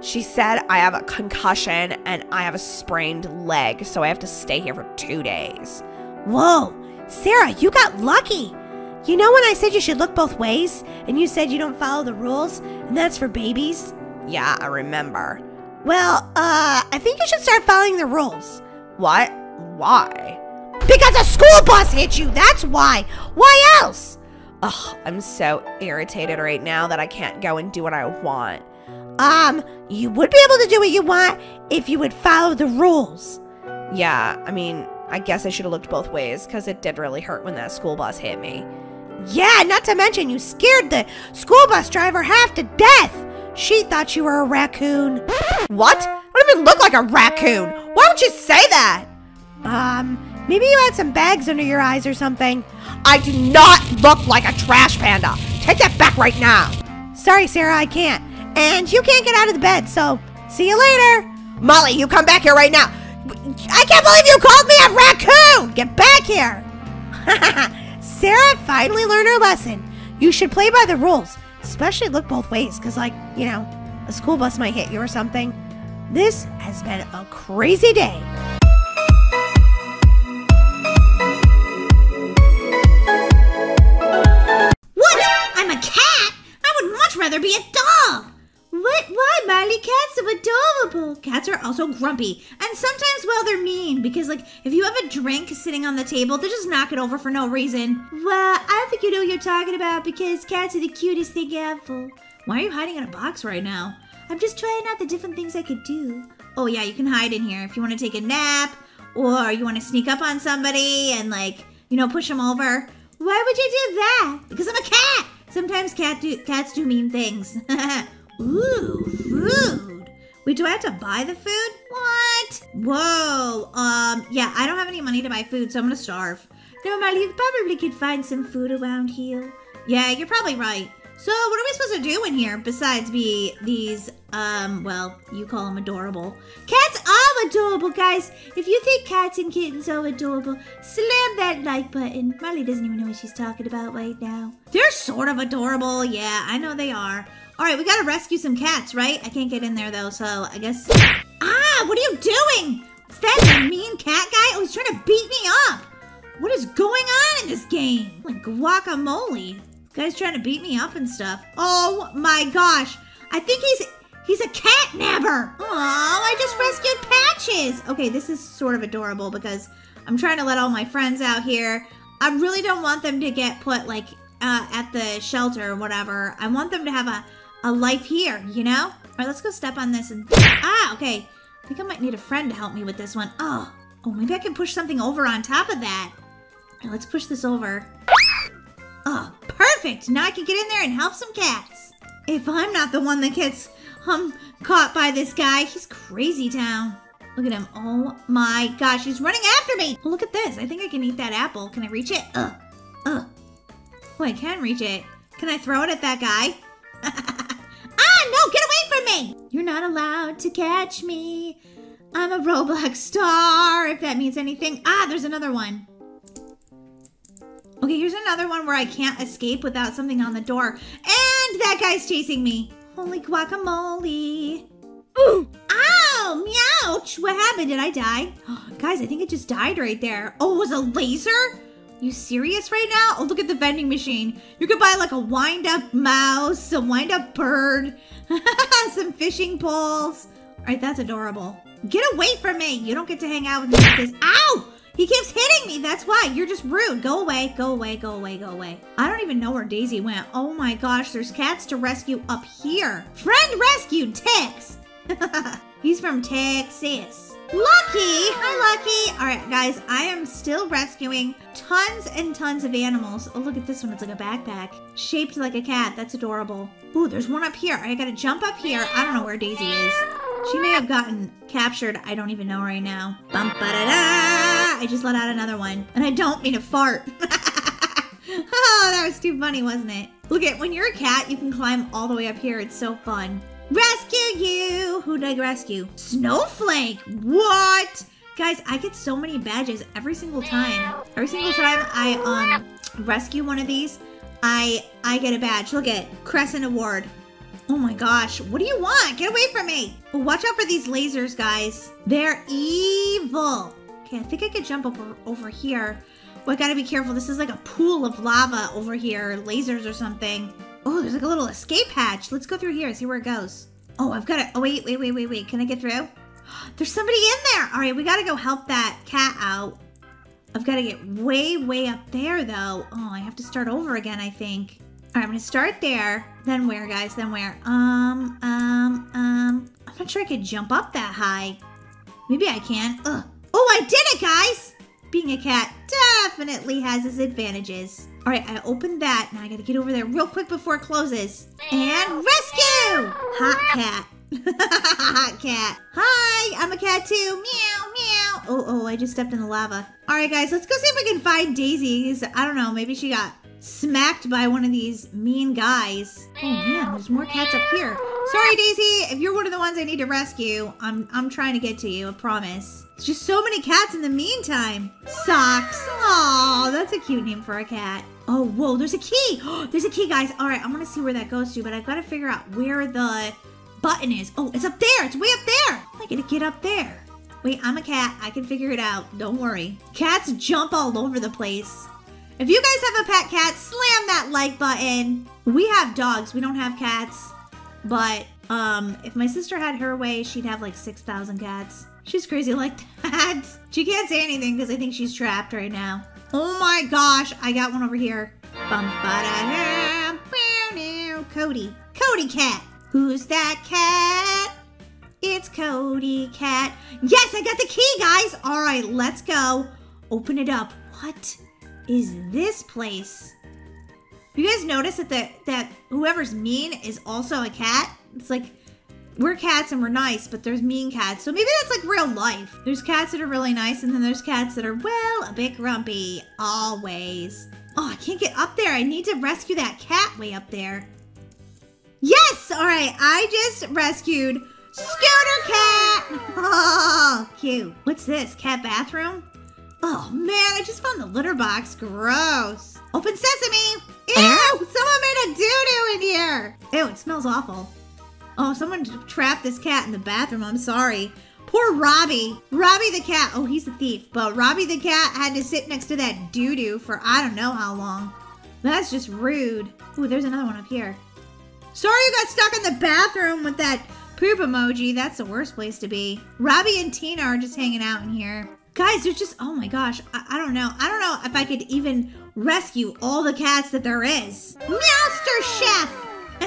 She said I have a concussion and I have a sprained leg, so I have to stay here for 2 days. Whoa, Sarah, you got lucky. You know when I said you should look both ways, and you said you don't follow the rules, and that's for babies? Yeah, I remember. Well, I think you should start following the rules. What? Why? Because a school bus hit you, that's why. Why else? Ugh, I'm so irritated right now that I can't go and do what I want. You would be able to do what you want if you would follow the rules. Yeah, I mean, I guess I should have looked both ways because it did really hurt when that school bus hit me. Yeah, not to mention you scared the school bus driver half to death. She thought you were a raccoon. What? I don't even look like a raccoon. Why would you say that? Maybe you had some bags under your eyes or something. I do not look like a trash panda. Take that back right now. Sorry, Sarah, I can't. And you can't get out of the bed, so see you later. Molly, you come back here right now. I can't believe you called me a raccoon. Get back here. Sarah finally learned her lesson. You should play by the rules. Especially look both ways, because, like, you know, a school bus might hit you or something. This has been a crazy day. What? I'm a cat? I would much rather be a dog. What? Why, Molly? Cats are adorable. Cats are also grumpy. And sometimes, well, they're mean. Because, like, if you have a drink sitting on the table, they just knock it over for no reason. Well, I think you know what you're talking about because cats are the cutest thing ever. Why are you hiding in a box right now? I'm just trying out the different things I could do. Oh, yeah, you can hide in here if you want to take a nap or you want to sneak up on somebody and, like, you know, push them over. Why would you do that? Because I'm a cat. Sometimes cats do mean things. Ooh, food. Wait, do I have to buy the food? What? Whoa. Yeah, I don't have any money to buy food, so I'm gonna starve. No, Molly, you probably could find some food around here. Yeah, you're probably right. So what are we supposed to do in here besides be these, well, you call them adorable. Cats are adorable, guys. If you think cats and kittens are adorable, slam that like button. Molly doesn't even know what she's talking about right now. They're sort of adorable. Yeah, I know they are. All right, we got to rescue some cats, right? I can't get in there, though, so I guess... Ah, what are you doing? Is that a mean cat guy? Oh, he's trying to beat me up. What is going on in this game? Like guacamole. Guy's trying to beat me up and stuff. Oh my gosh. I think he's a cat nabber. Oh, I just rescued Patches. Okay, this is sort of adorable because I'm trying to let all my friends out here. I really don't want them to get put like at the shelter or whatever. I want them to have a life here, you know? All right, let's go step on this and... Ah, okay. I think I might need a friend to help me with this one. Oh, maybe I can push something over on top of that. All right, let's push this over. Oh, perfect! Now I can get in there and help some cats. If I'm not the one that gets caught by this guy, he's crazy town. Look at him. Oh my gosh, he's running after me. Look at this. I think I can eat that apple. Can I reach it? Oh, I can reach it. Can I throw it at that guy? Ah, no, get away from me! You're not allowed to catch me. I'm a Roblox star, if that means anything. Ah, there's another one. Okay, here's another one where I can't escape without something on the door. And that guy's chasing me. Holy guacamole. Ooh. Ow, meowch. What happened? Did I die? Oh, guys, I think it just died right there. Oh, it was a laser? You serious right now? Oh, look at the vending machine. You could buy like a wind-up mouse, a wind-up bird, some fishing poles. All right, that's adorable. Get away from me. You don't get to hang out with me like this. Ow! He keeps hitting me, that's why. You're just rude. Go away, go away, go away, go away. I don't even know where Daisy went. Oh my gosh, there's cats to rescue up here. Friend rescued, Tex. He's from Texas. Lucky, hi Lucky. All right guys, I am still rescuing tons and tons of animals. Oh, look at this one, it's like a backpack. Shaped like a cat, that's adorable. Ooh, there's one up here. I gotta jump up here. I don't know where Daisy is. She may have gotten captured. I don't even know right now. Bum, ba, da, da. I just let out another one. And I don't mean to fart. Oh, that was too funny, wasn't it? Look at, when you're a cat, you can climb all the way up here. It's so fun. Rescue you. Who did I rescue? Snowflake. What? Guys, I get so many badges every single time. Every single time I rescue one of these, I get a badge. Look at Crescent Award. Oh my gosh, what do you want? Get away from me. Well, watch out for these lasers, guys. They're evil. Okay, I think I could jump over here. Well, I gotta be careful. This is like a pool of lava over here, lasers or something. Oh, there's like a little escape hatch. Let's go through here and see where it goes. Oh, I've got it. Oh, wait. Can I get through? There's somebody in there. All right, we gotta go help that cat out. I've gotta get way up there though. Oh, I have to start over again, I think. All right, I'm gonna start there. Then where, guys? Then where? I'm not sure I could jump up that high. Maybe I can. Ugh. Oh, I did it, guys! Being a cat definitely has its advantages. All right, I opened that. Now I gotta get over there real quick before it closes. And rescue! Hot cat. Hot cat. Hi, I'm a cat too. Meow, meow. Oh, I just stepped in the lava. All right, guys, let's go see if we can find Daisy's. I don't know, maybe she got smacked by one of these mean guys. Oh man, there's more cats up here. Sorry, Daisy, if you're one of the ones I need to rescue, I'm trying to get to you, I promise. It's just so many cats in the meantime. Socks. Oh, that's a cute name for a cat. Oh, whoa, there's a key. There's a key, guys. All right, I want to see where that goes to, but I've got to figure out where the button is. Oh, it's up there. It's way up there. I gotta get up there. Wait, I'm a cat. I can figure it out. Don't worry. Cats jump all over the place. If you guys have a pet cat, slam that like button. We have dogs. We don't have cats. But if my sister had her way, she'd have like 6,000 cats. She's crazy like that. She can't say anything because I think she's trapped right now. Oh my gosh. I got one over here. Cody. Cody cat. Who's that cat? It's Cody cat. Yes, I got the key, guys. All right, let's go. Open it up. What is this place? You guys notice that whoever's mean is also a cat? It's like we're cats and we're nice, but there's mean cats. So maybe that's like real life. There's cats that are really nice, and then there's cats that are, well, a bit grumpy. Always. Oh, I can't get up there. I need to rescue that cat way up there. Yes! All right, I just rescued Scooter Cat! Oh, cute. What's this? Cat bathroom? Oh, man, I just found the litter box. Gross. Open sesame! Ew! Someone made a doo-doo in here! Ew, it smells awful. Oh, someone trapped this cat in the bathroom. I'm sorry. Poor Robbie. Robbie the cat. Oh, he's a thief. But Robbie the cat had to sit next to that doo-doo for I don't know how long. That's just rude. Ooh, there's another one up here. Sorry you got stuck in the bathroom with that poop emoji. That's the worst place to be. Robbie and Tina are just hanging out in here. Guys, there's just, oh my gosh, I don't know. I don't know if I could even rescue all the cats that there is. Master Chef!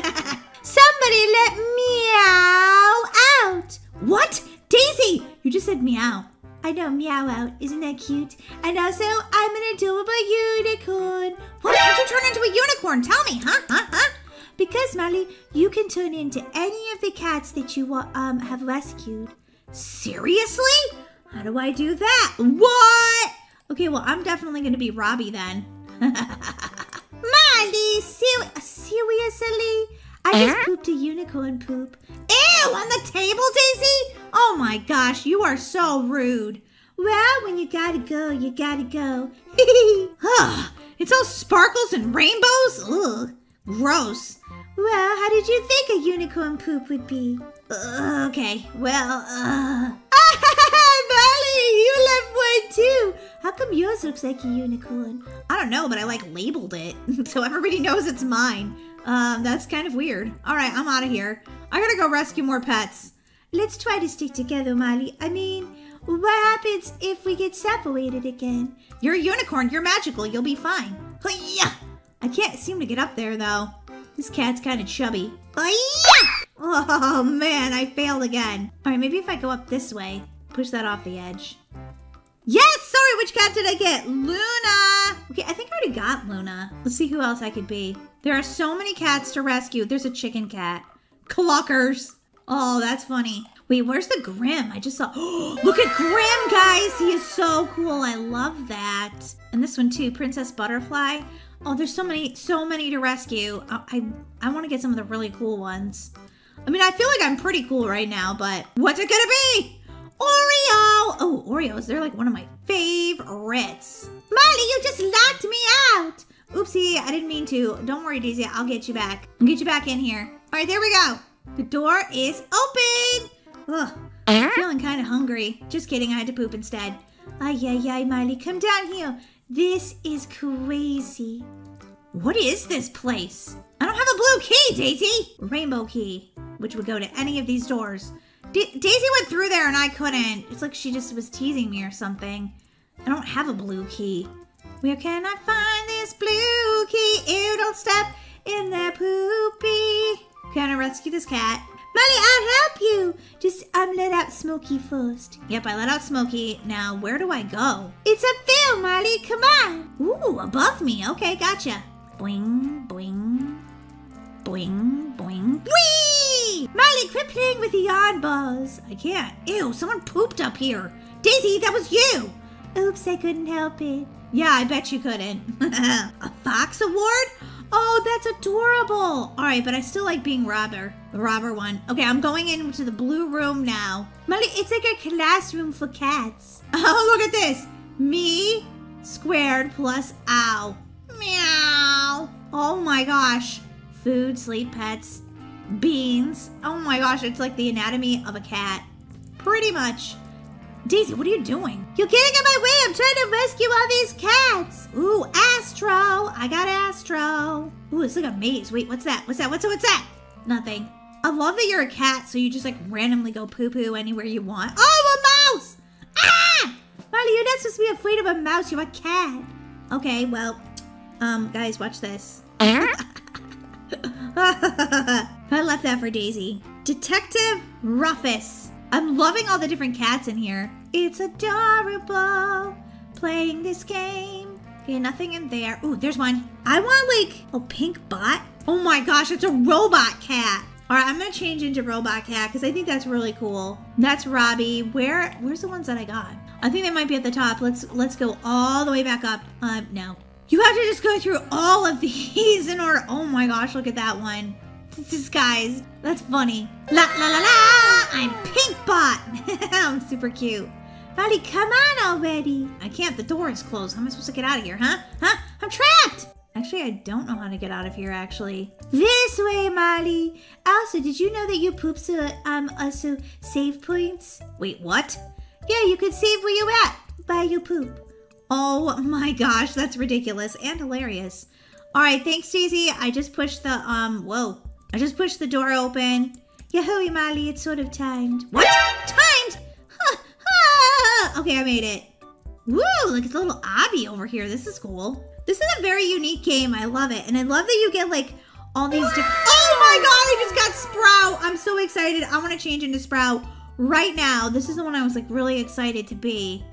Somebody let meow out! What? Daisy! You just said meow. I know, meow out. Isn't that cute? And also, I'm an adorable unicorn. Why did you turn into a unicorn? Tell me, huh? Because, Molly, you can turn into any of the cats that you have rescued. Seriously? How do I do that? What? Okay, well, I'm definitely going to be Robbie then. Molly, seriously? I just pooped a unicorn poop. Ew, on the table, Daisy? Oh my gosh, you are so rude. Well, when you gotta go, you gotta go. It's all sparkles and rainbows? Ugh, gross. Well, how did you think a unicorn poop would be? Okay, well, Molly, you left one too. How come yours looks like a unicorn? I don't know, but I like labeled it. So everybody knows it's mine. That's kind of weird. All right, I'm out of here. I gotta go rescue more pets. Let's try to stick together, Molly. I mean, what happens if we get separated again? You're a unicorn. You're magical. You'll be fine. Hi-ya! I can't seem to get up there, though. This cat's kind of chubby. Hi-ya! Oh, man, I failed again. All right, maybe if I go up this way, push that off the edge. Yes! Sorry, which cat did I get? Luna! Okay, I think I already got Luna. Let's see who else I could be. There are so many cats to rescue. There's a chicken cat. Cluckers. Oh, that's funny. Wait, where's the Grimm? I just saw... Look at Grimm, guys! He is so cool. I love that. And this one, too. Princess Butterfly. Oh, there's so many to rescue. I want to get some of the really cool ones. I mean, I feel like I'm pretty cool right now, but... What's it gonna be? Oreo! Oh, Oreos, they're like one of my favorites. Molly, you just locked me out! Oopsie, I didn't mean to. Don't worry, Daisy, I'll get you back. I'll get you back in here. All right, there we go. The door is open! Ugh, I'm feeling kind of hungry. Just kidding, I had to poop instead. Ay, ay, ay, Molly, come down here. This is crazy. What is this place? I don't have a blue key, Daisy! Rainbow key, which would go to any of these doors. Daisy went through there and I couldn't. It's like she just was teasing me or something. I don't have a blue key. Where can I find this blue key? Ew, don't step in that poopy. Can I rescue this cat? Molly, I'll help you. Just let out Smokey first. Yep, I let out Smokey. Now, where do I go? It's up there, Molly. Come on. Ooh, above me. Okay, gotcha. Boing, boing, boing, boing, boing. Molly, quit playing with the oddballs. I can't. Ew, someone pooped up here. Daisy, that was you. Oops, I couldn't help it. Yeah, I bet you couldn't. A Fox Award? Oh, that's adorable. All right, but I still like being robber. The robber one. Okay, I'm going into the blue room now. Molly, it's like a classroom for cats. Oh, look at this. Me squared plus ow. Meow. Oh my gosh. Food, sleep, pets. Beans. Oh my gosh, it's like the anatomy of a cat. Pretty much. Daisy, what are you doing? You're getting in my way. I'm trying to rescue all these cats. Ooh, Astro. I got Astro. Ooh, it's like a maze. Wait, what's that? What's that? What's that? Nothing. I love that you're a cat, so you just like randomly go poo-poo anywhere you want. Oh, a mouse! Ah! Molly, you're not supposed to be afraid of a mouse. You're a cat. Okay, well, guys, watch this. I left that for Daisy. Detective Ruffus. I'm loving all the different cats in here. It's adorable playing this game. Okay, nothing in there. Ooh, there's one. I want like a Pink Bot. Oh my gosh, it's a robot cat. Alright, I'm going to change into Robot Cat because I think that's really cool. That's Robbie. Where's the ones that I got? I think they might be at the top. Let's go all the way back up. No. You have to just go through all of these in order. Oh my gosh, look at that one. Disguised. That's funny. La la la la! I'm Pink Bot! I'm super cute. Buddy, come on already. I can't. The door is closed. How am I supposed to get out of here, huh? Huh? I'm trapped! Actually, I don't know how to get out of here, actually. This way, Molly. Also, did you know that your poops are also save points? Wait, what? Yeah, you can save where you at by your poop. Oh my gosh, that's ridiculous and hilarious. All right, thanks, Daisy. I just pushed the, whoa. I just pushed the door open. Yahoo, Molly, it's sort of timed. What? Timed? Okay, I made it. Woo, look at the little obby over here. This is cool. This is a very unique game. I love it. And I love that you get, like, all these different... Oh, my God! I just got Sprout! I'm so excited. I want to change into Sprout right now. This is the one I was, like, really excited to be.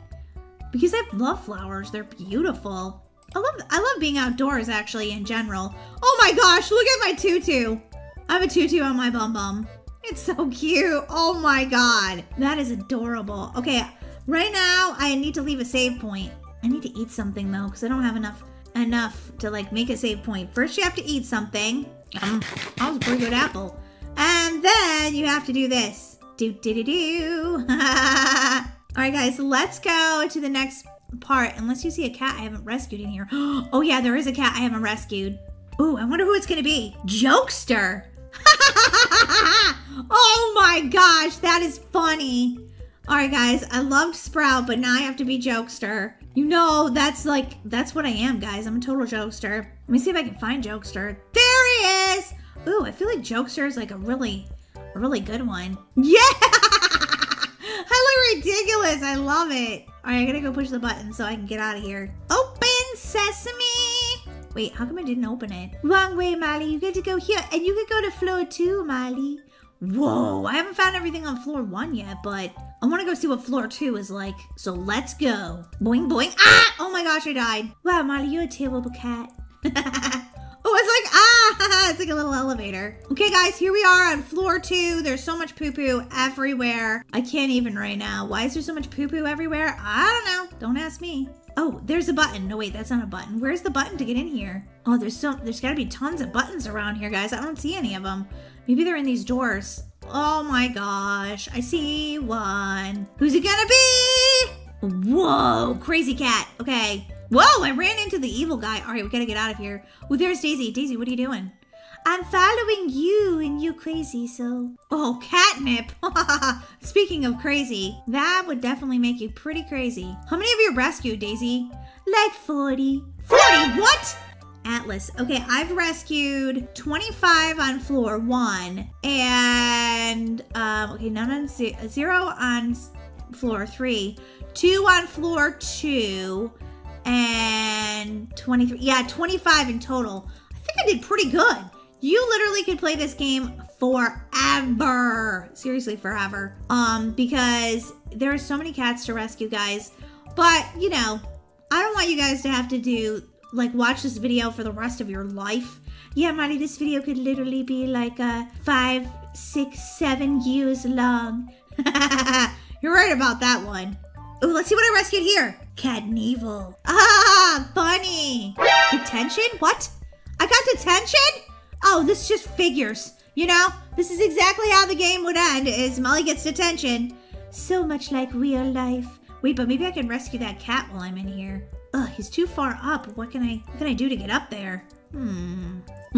Because I love flowers. They're beautiful. I love being outdoors, actually, in general. Oh, my gosh! Look at my tutu. I have a tutu on my bum-bum. It's so cute. Oh, my God. That is adorable. Okay, right now, I need to leave a save point. I need to eat something, though, because I don't have enough to, like, make a save point. First, you have to eat something. That was a pretty good apple. And then you have to do this. Do-do-do-do. All right, guys, let's go to the next part. Unless you see a cat I haven't rescued in here. Oh, yeah, there is a cat I haven't rescued. Ooh, I wonder who it's going to be. Jokester. Oh, my gosh, that is funny. All right, guys, I loved Sprout, but now I have to be Jokester. You know, that's what I am, guys. I'm a total Jokester. Let me see if I can find Jokester. There he is! Ooh, I feel like Jokester is like a really good one. Yeah! I look ridiculous. I love it. All right, I gotta go push the button so I can get out of here. Open sesame! Wait, how come I didn't open it? Wrong way, Molly. You get to go here, and you can go to floor 2, Molly. Whoa, I haven't found everything on floor 1 yet, but I want to go see what floor 2 is like. So let's go. Boing, boing. Ah! Oh my gosh, I died. Wow, Molly, you're a terrible cat. Oh, it's like, ah! It's like a little elevator. Okay, guys, here we are on floor 2. There's so much poo-poo everywhere. I can't even right now. Why is there so much poo-poo everywhere? I don't know. Don't ask me. Oh, there's a button. No, wait, that's not a button. Where's the button to get in here? Oh, there's gotta be tons of buttons around here, guys. I don't see any of them. Maybe they're in these doors. Oh my gosh, I see one. Who's it gonna be? Whoa, crazy cat. Okay. Whoa, I ran into the evil guy. All right, we gotta get out of here. Oh, there's Daisy. Daisy, what are you doing? I'm following you and you're crazy, so... Oh, catnip. Speaking of crazy, that would definitely make you pretty crazy. How many of you rescued, Daisy? Like 40. 40, what? Atlas. Okay, I've rescued 25 on floor 1 and okay, none on 0 on floor 3, 2 on floor 2, and 23. Yeah, 25 in total. I think I did pretty good. You literally could play this game forever. Seriously, forever. Because there are so many cats to rescue, guys. But you know, I don't want you guys to have to do. Like, watch this video for the rest of your life. Yeah, Molly, this video could literally be like 5, 6, 7 years long. You're right about that one. Oh, let's see what I rescued here. Cadneval. Ah, funny. Detention? What? I got detention? Oh, this is just figures. You know, this is exactly how the game would end, is Molly gets detention. So much like real life. Wait, but maybe I can rescue that cat while I'm in here. Ugh, he's too far up. What can I do to get up there? Well,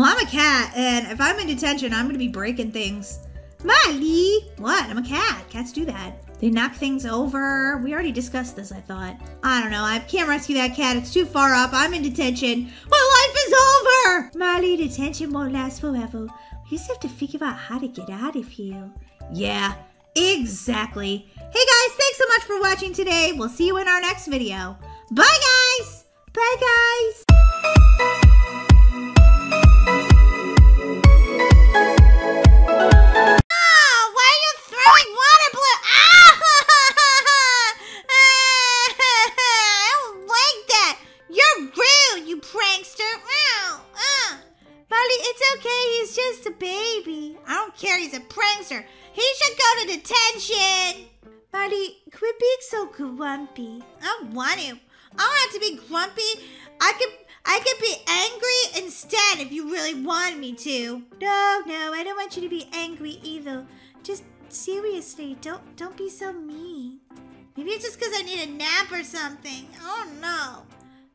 I'm a cat, and if I'm in detention, I'm gonna be breaking things. Molly! What? I'm a cat. Cats do that. They knock things over. We already discussed this, I thought. I don't know. I can't rescue that cat. It's too far up. I'm in detention. My life is over! Molly, detention won't last forever. We just have to figure out how to get out of here. Yeah, exactly. Hey, guys, thanks so much for watching today. We'll see you in our next video. Bye, guys! Bye, guys! Care out of detention! Molly, quit being so grumpy. I don't want to. I don't have to be grumpy. I could be angry instead if you really wanted me to. No, I don't want you to be angry either. Just seriously, don't be so mean. Maybe it's just because I need a nap or something. Oh no.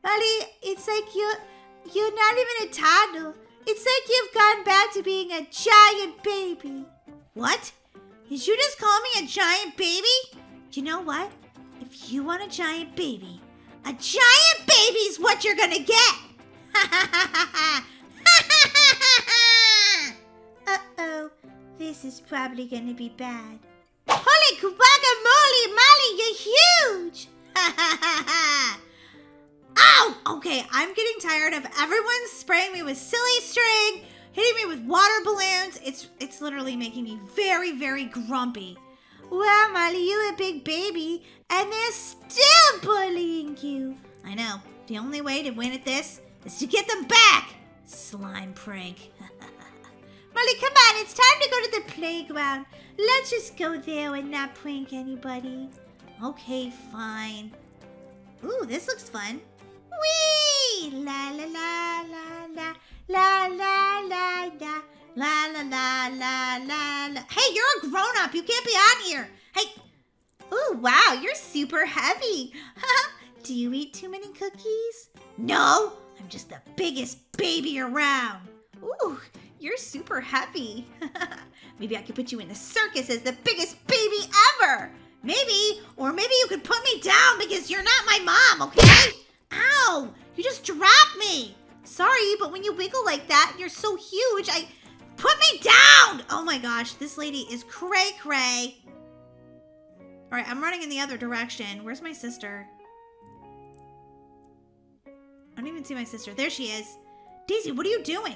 Molly, it's like you're not even a toddler. It's like you've gone back to being a giant baby. What? Did you just call me a giant baby? You know what? If you want a giant baby's what you're gonna get! Uh-oh, this is probably gonna be bad. Holy guacamole, Molly, you're huge! Ow! Okay, I'm getting tired of everyone spraying me with silly string, hitting me with water balloons. It's literally making me very, very grumpy. Well, Molly, you're a big baby, and they're still bullying you. I know. The only way to win at this is to get them back. Slime prank. Molly, come on. It's time to go to the playground. Let's just go there and not prank anybody. Okay, fine. Ooh, this looks fun. Whee! La la la la la la la la la. La la la la la la. Hey, you're a grown-up. You can't be on here. Hey. Ooh, wow, you're super heavy. Do you eat too many cookies? No, I'm just the biggest baby around. Ooh, you're super heavy. Maybe I could put you in the circus as the biggest baby ever. Maybe, or maybe you could put me down because you're not my mom, okay? Ow, you just dropped me. Sorry, but when you wiggle like that and you're so huge, I... Put me down! Oh my gosh, this lady is cray-cray. All right, I'm running in the other direction. Where's my sister? I don't even see my sister. There she is. Daisy, what are you doing?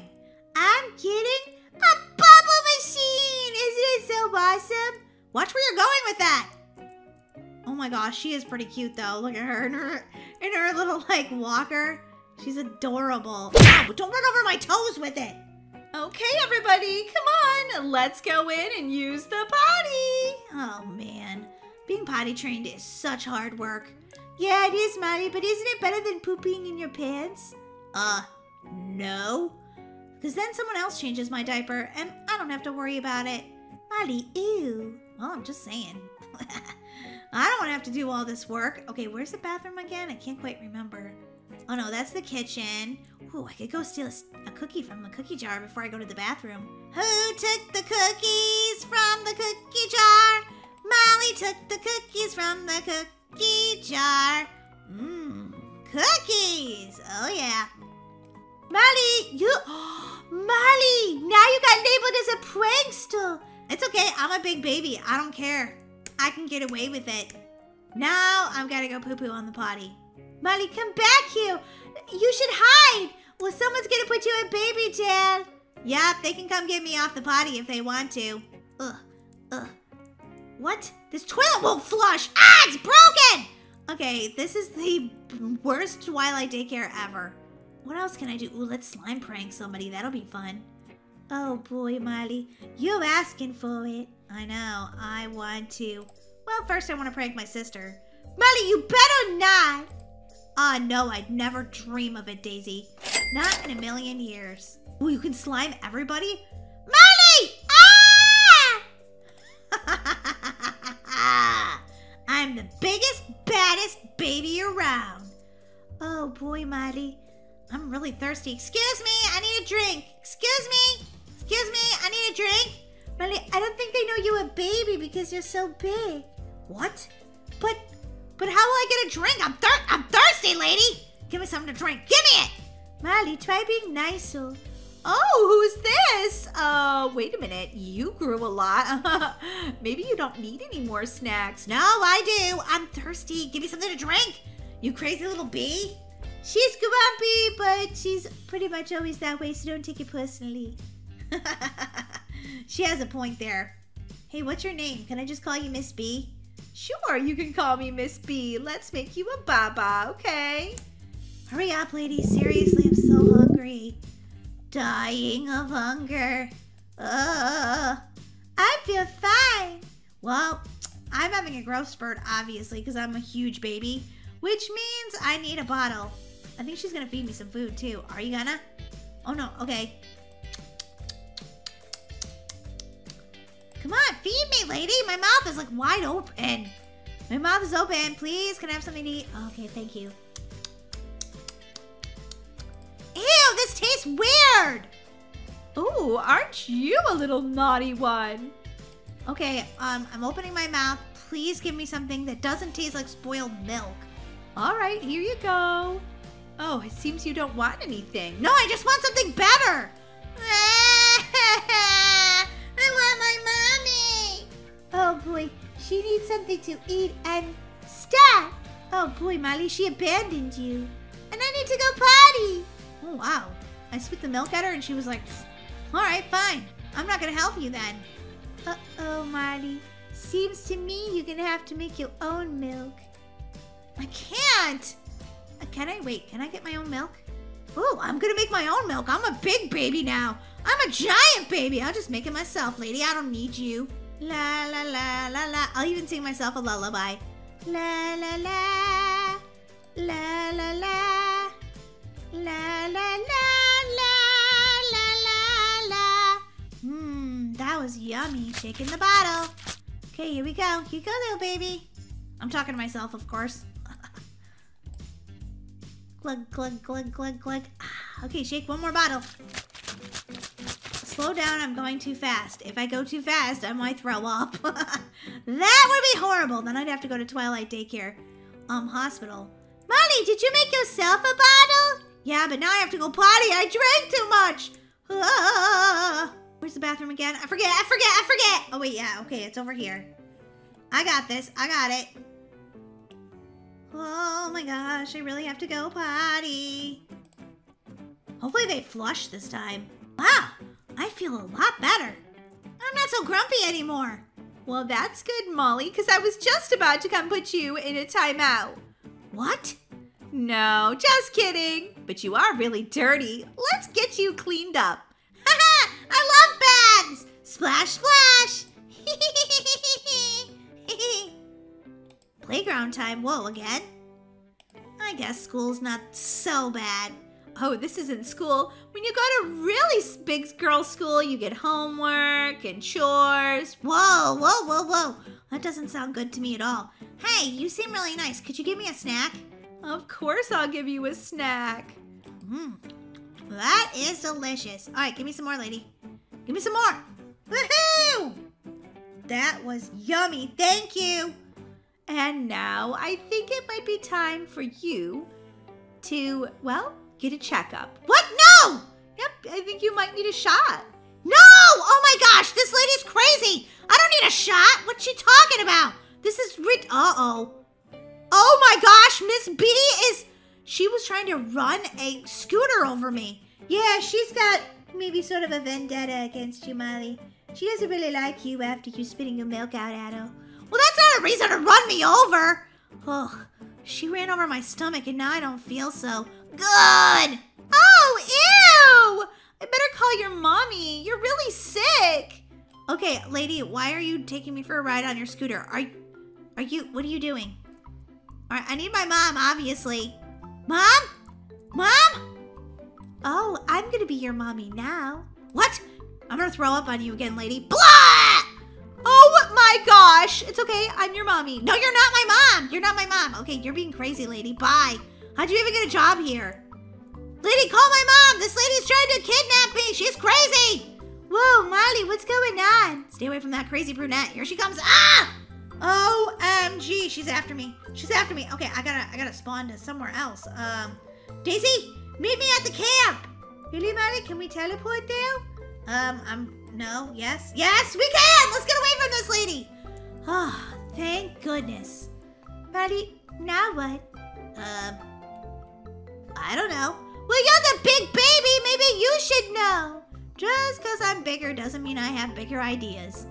I'm getting a bubble machine! Isn't it so awesome? Watch where you're going with that. Oh my gosh, she is pretty cute though. Look at her in her little like walker. She's adorable. Ow, don't run over my toes with it. Okay, everybody, come on. Let's go in and use the potty. Oh, man. Being potty trained is such hard work. Yeah, it is, Molly, but isn't it better than pooping in your pants? No. Because then someone else changes my diaper, and I don't have to worry about it. Molly, ew. Well, I'm just saying. I don't have to do all this work. Okay, where's the bathroom again? I can't quite remember. Oh no, that's the kitchen. Ooh, I could go steal a cookie from the cookie jar before I go to the bathroom. Who took the cookies from the cookie jar? Molly took the cookies from the cookie jar. Mmm, cookies. Oh yeah. Molly, you... Molly, now you got labeled as a prankster. It's okay, I'm a big baby. I don't care. I can get away with it. Now I've got to go poo-poo on the potty. Molly, come back here. You should hide. Well, someone's going to put you in baby jail. Yep, they can come get me off the potty if they want to. Ugh. What? This toilet won't flush. Ah, it's broken. Okay, this is the worst Twilight Daycare ever. What else can I do? Ooh, let's slime prank somebody. That'll be fun. Oh, boy, Molly. You're asking for it. I know. I want to. Well, first I want to prank my sister. Molly, you better not. Ah, no, I'd never dream of it, Daisy. Not in a million years. Ooh, you can slime everybody? Molly! Ah! I'm the biggest, baddest baby around. Oh, boy, Molly. I'm really thirsty. Excuse me, I need a drink. Excuse me, I need a drink. Molly, I don't think they know you're a baby because you're so big. What? But how will I get a drink? I'm thirsty, lady. Give me something to drink. Give me it. Molly, try being nicer. Oh, who's this? Wait a minute. You grew a lot. Maybe you don't need any more snacks. No, I do. I'm thirsty. Give me something to drink. You crazy little bee. She's grumpy, but she's pretty much always that way, so don't take it personally. She has a point there. Hey, what's your name? Can I just call you Miss B? Sure, you can call me Miss B. Let's make you a baba, okay? Hurry up, ladies. Seriously, I'm so hungry. Dying of hunger. I feel fine. Well, I'm having a growth spurt, obviously, because I'm a huge baby, which means I need a bottle. I think she's going to feed me some food, too. Are you gonna? Oh, no. Okay. Come on. Feed me, lady. My mouth is, like, wide open. My mouth is open. Please, can I have something to eat? Okay, thank you. Ew, this tastes weird. Ooh, aren't you a little naughty one? Okay, I'm opening my mouth. Please give me something that doesn't taste like spoiled milk. All right, here you go. Oh, it seems you don't want anything. No, I just want something better. I want my mommy. Oh, boy. She needs something to eat and stat. Oh, boy, Molly, she abandoned you. And I need to go potty. Oh, wow. I spit the milk at her, and she was like, all right, fine. I'm not going to help you then. Uh-oh, Molly. Seems to me you're going to have to make your own milk. I can't. Can I? Wait, can I get my own milk? Oh, I'm going to make my own milk. I'm a big baby now. I'm a giant baby. I'll just make it myself, lady. I don't need you. La, la, la, la, la. I'll even sing myself a lullaby. La, la, la. La, la, la. La, la, la. That was yummy. Shaking the bottle. Okay, here we go. Here you go, little baby. I'm talking to myself, of course. Glug, glug, glug, glug, glug. Okay, shake one more bottle. Slow down. I'm going too fast. If I go too fast, I might throw up. That would be horrible. Then I'd have to go to Twilight Daycare hospital. Molly, did you make yourself a bottle? Yeah, but now I have to go potty. I drank too much. Where's the bathroom again? I forget. Oh, wait, yeah. Okay, it's over here. I got this. I got it. Oh, my gosh. I really have to go potty. Hopefully they flush this time. Wow, I feel a lot better. I'm not so grumpy anymore. Well, that's good, Molly, because I was just about to come put you in a timeout. What? No, just kidding. But you are really dirty. Let's get you cleaned up. Haha! I love bags! Splash, splash! Playground time. Whoa, again? I guess school's not so bad. Oh, this isn't school. When you go to really big girl school, you get homework and chores. Whoa, whoa, whoa, whoa. That doesn't sound good to me at all. Hey, you seem really nice. Could you give me a snack? Of course I'll give you a snack. Mmm. That is delicious. All right, give me some more, lady. Give me some more. Woohoo! That was yummy. Thank you. And now I think it might be time for you to, well, get a checkup. What? No! Yep, I think you might need a shot. No! Oh my gosh, this lady's crazy. I don't need a shot. What's she talking about? This is uh-oh. Oh my gosh, Miss B is... She was trying to run a scooter over me. Yeah, she's got maybe sort of a vendetta against you, Molly. She doesn't really like you after you spitting your milk out at her. Well, that's not a reason to run me over. Oh, she ran over my stomach and now I don't feel so good. Oh, ew. I better call your mommy. You're really sick. Okay, lady, why are you taking me for a ride on your scooter? What are you doing? All right, I need my mom, obviously. Mom? Mom? Oh, I'm going to be your mommy now. What? I'm going to throw up on you again, lady. Blah! Oh, my gosh. It's okay. I'm your mommy. No, you're not my mom. You're not my mom. Okay, you're being crazy, lady. Bye. How'd you even get a job here? Lady, call my mom. This lady's trying to kidnap me. She's crazy. Whoa, Molly, what's going on? Stay away from that crazy brunette. Here she comes. Ah! OMG, she's after me. She's after me. Okay, I gotta spawn to somewhere else. Daisy, meet me at the camp. Really, Molly? Can we teleport there? No, yes. Yes, we can! Let's get away from this lady! Oh, thank goodness. Molly, now what? I don't know. Well, you're the big baby. Maybe you should know. Just because I'm bigger doesn't mean I have bigger ideas.